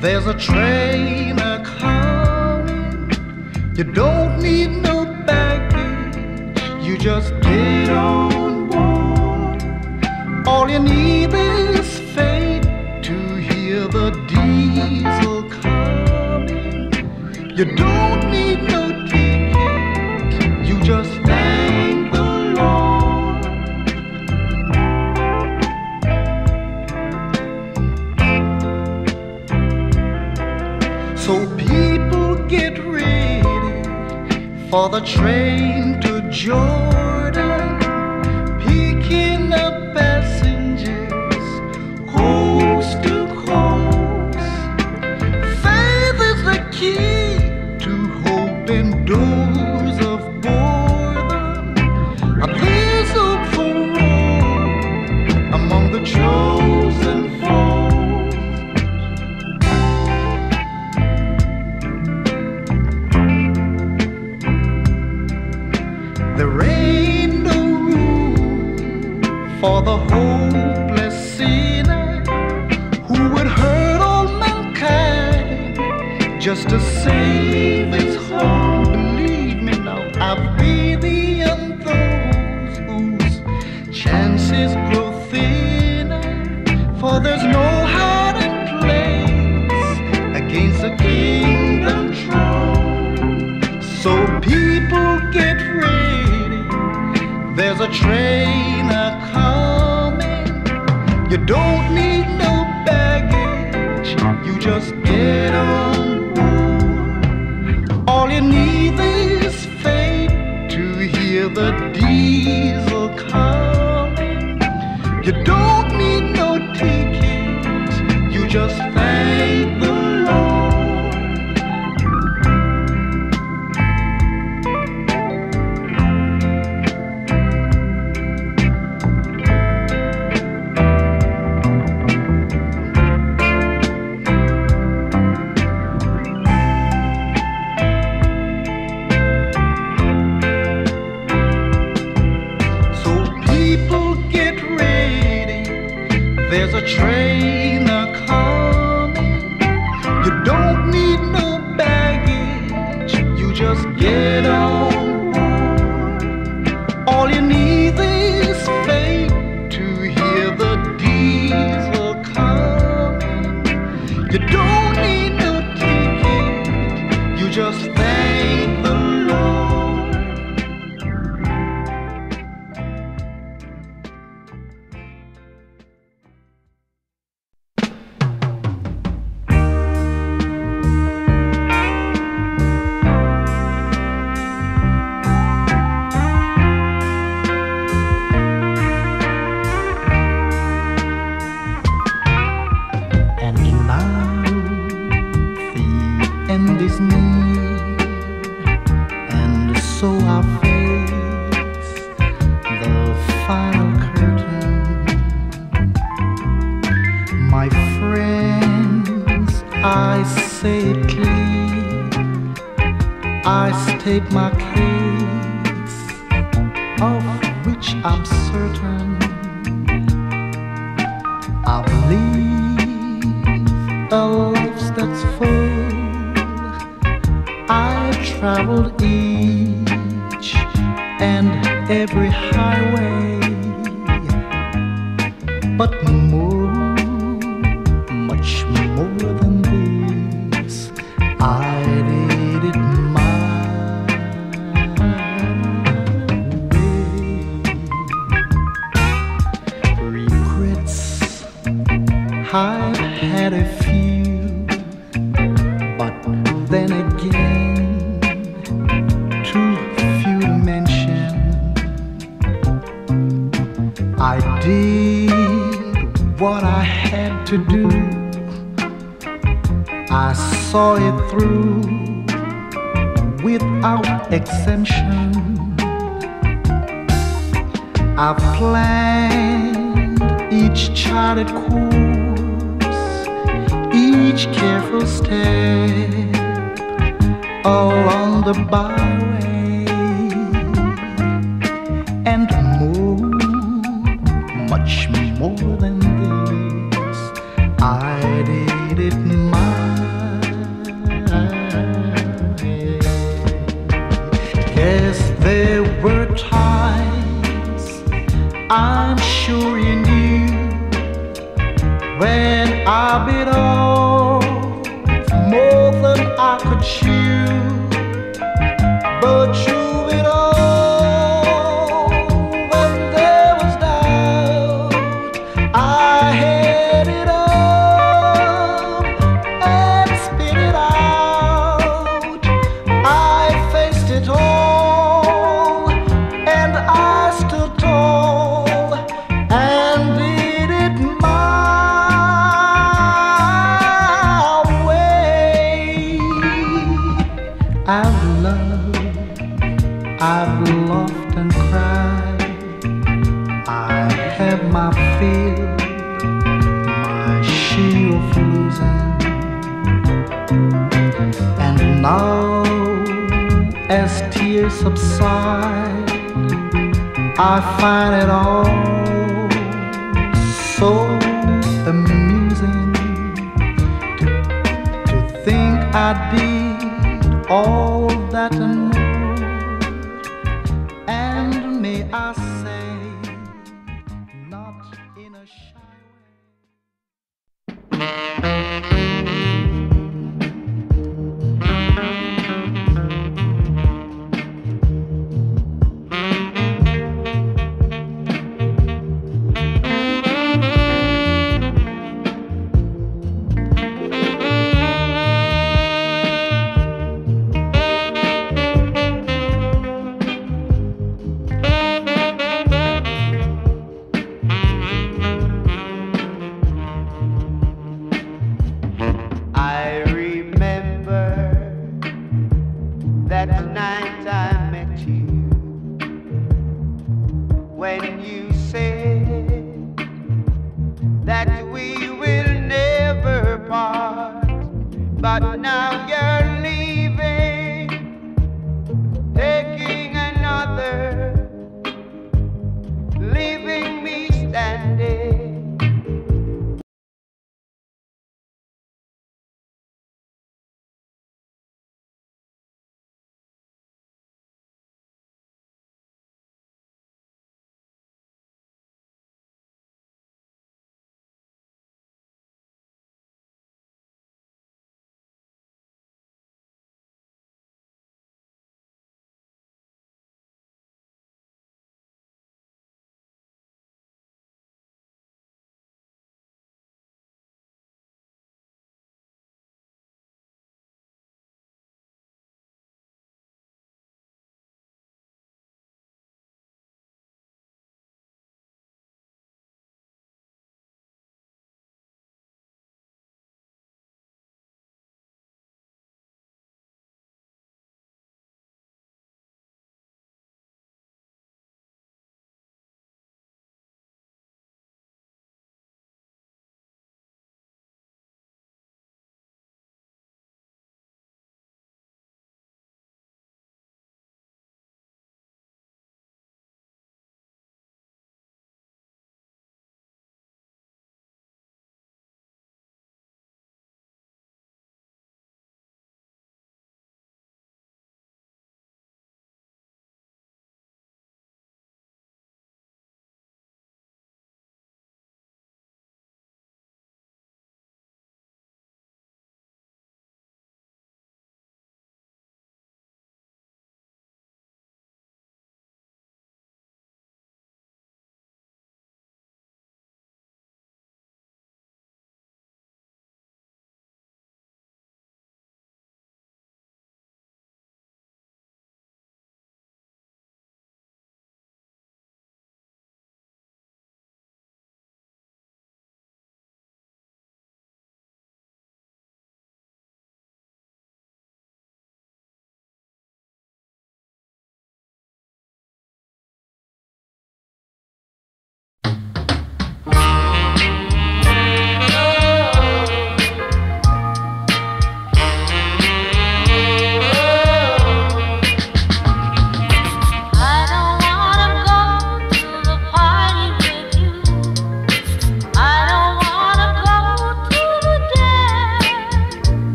There's a train a-coming. You don't need no baggage. You just get on board. All you need is faith to hear the diesel coming. You don't need no ticket. You just thank the Lord. So people get ready for the train to Jordan, picking up passengers coast to coast. Faith is the key to open doors of boredom, a place of parole among the chosen folk. There ain't no room for the hopeless sinner who would hurt all mankind just to save his home. Believe me now, I've been beyond those whose chances grow thinner, for there's no hiding place against a kingdom throne. So people get ready. There's a train a-coming. You don't need no baggage. You just get on board. All you need is faith to hear the diesel coming. You don't need no ticket. You just thank the Lord. There's a train a-coming. You don't need no baggage. You just get on board. All you need is faith to hear the diesel coming. You don't need no ticket. You just thank the Lord. More than this, I did it my I'm sure you knew when I bit off more than I could chew, but through it all, when there was doubt, I had it up and spit it out. I faced it all and I stood tall and did it my way. I've loved, I've laughed and cried, I've had my fill, my share of losing. And now, as tears subside, I find it all so amusing to, to think I did all that and more. And may I say, not in a shy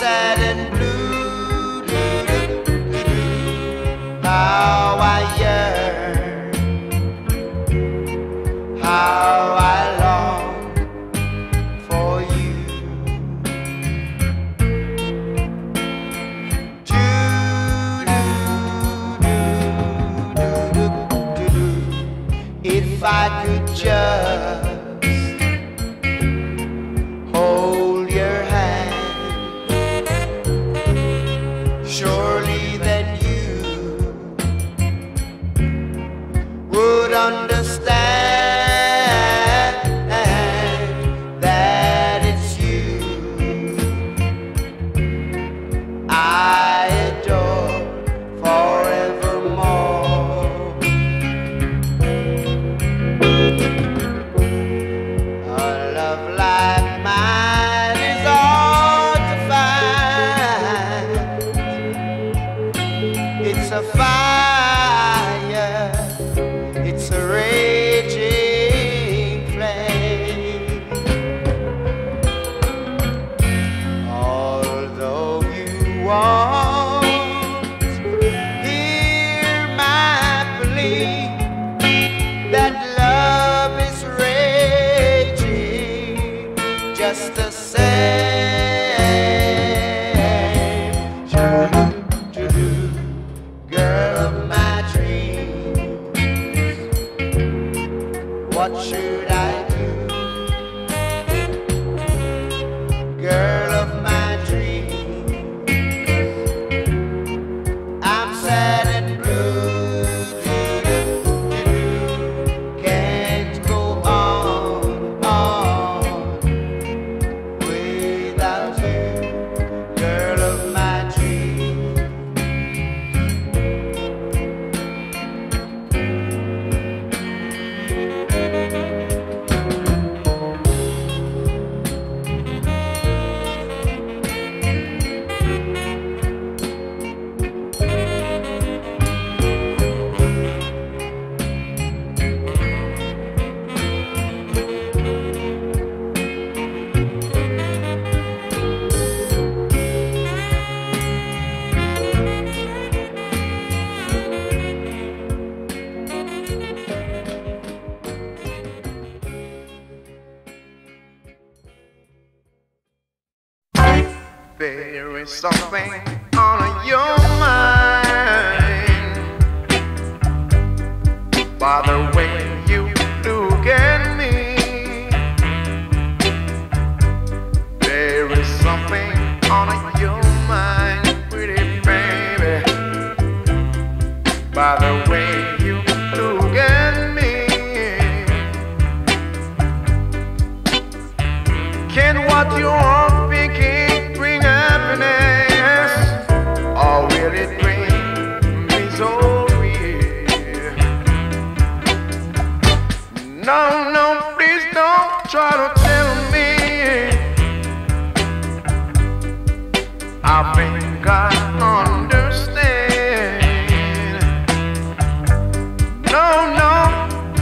sad and blue, blue, blue, blue. How I yearn, how I long for you. Do, do, do, do, do, do, do. If I could just understand that it's you I adore forevermore. A love like mine is all to find. It's a fire, it's a raging flame. Although you won't hear my plea that love is raging just the same. Do-do-do-do, girl of my dreams. What should I do? Girl of my dreams, I'm sad and blue. Can't go on, on without you, girl of my dreams. There is something on your mind by the way you look at me. There is something on your mind, pretty baby, by the way you look at me. Can what you are thinking happiness, or will it bring misery? No, no, please don't try to tell me. I think I understand. No, no,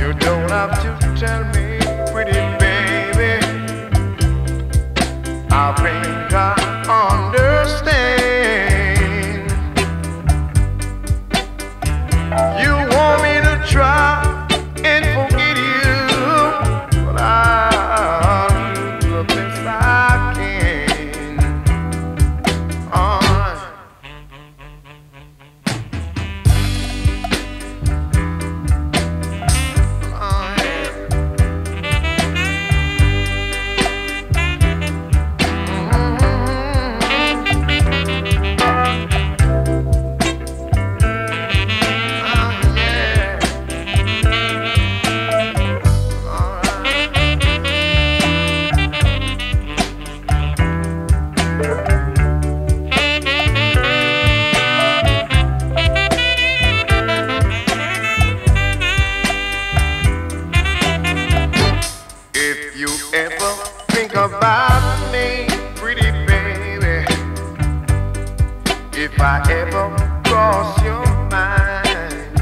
you don't have to tell me, pretty baby. I think I understand. You want me to try and forget you, but I'll do the best I can. Oh. Oh, yeah. About me, pretty baby, if I ever cross your mind,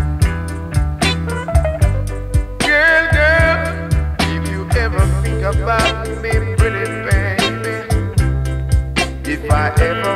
girl, girl, if you ever think about me, pretty baby, if I ever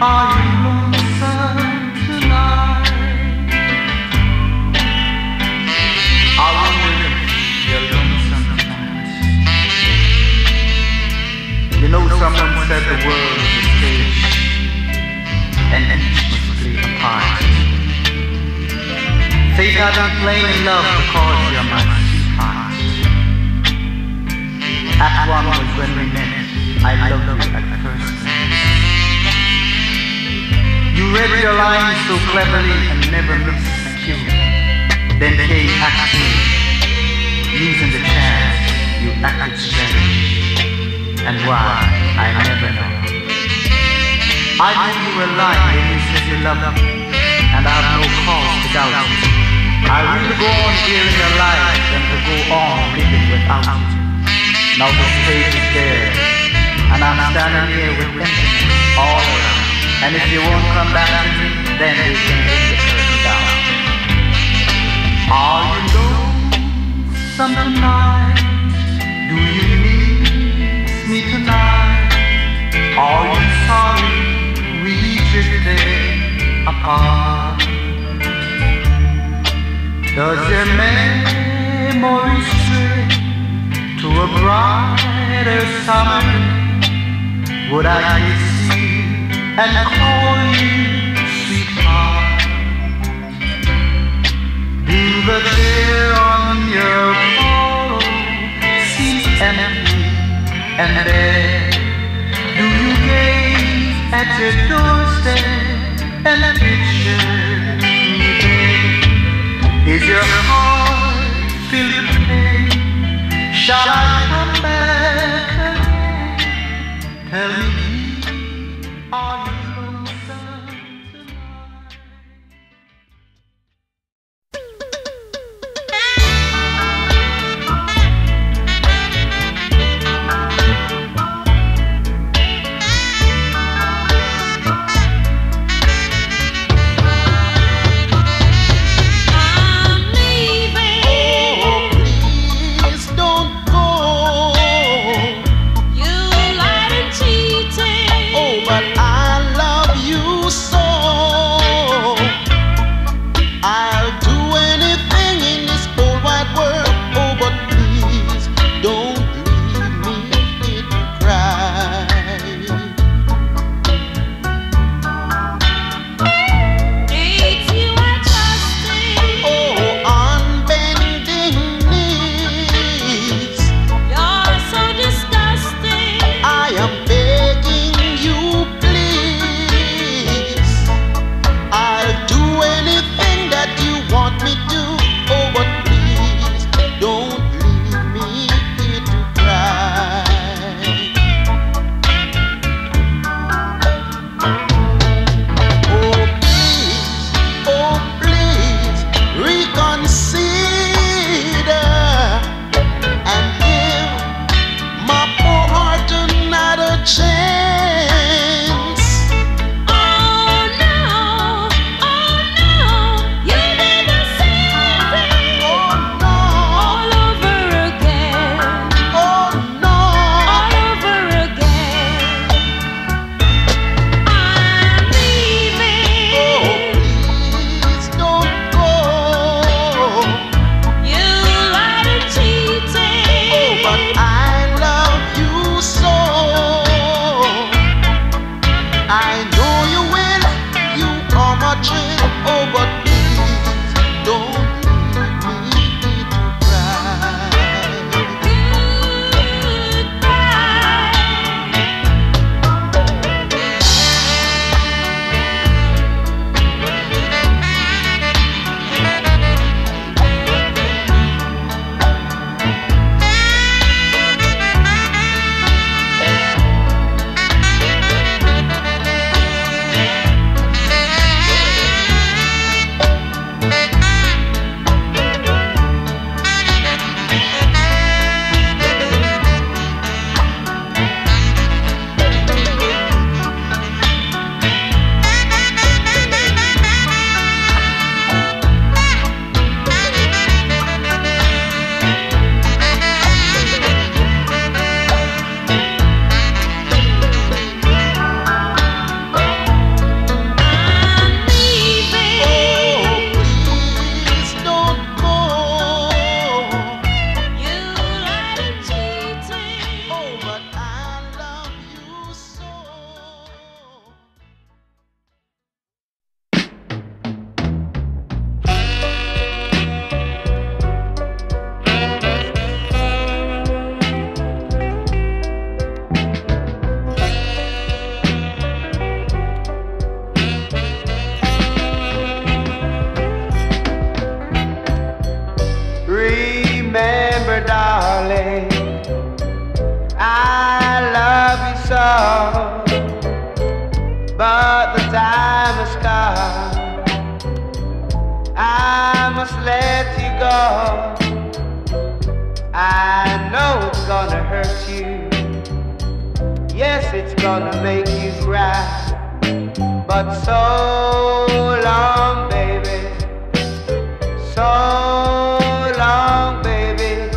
Are you lonesome sometimes? Do you miss me tonight? Are you sorry we drifted apart? Does your memory stray to a brighter summer? Would I kiss you and call you sweetheart? Do the tear on your pillow seem empty and bare? Do you gaze at your doorstep and picture me there? Is your heart filled with pain? Shall I come back again? Tell me. So long, baby,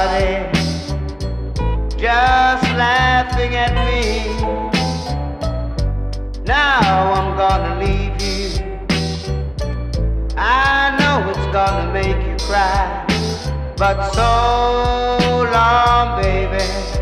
everybody just laughing at me. Now I'm gonna leave you. I know it's gonna make you cry, but so long, baby.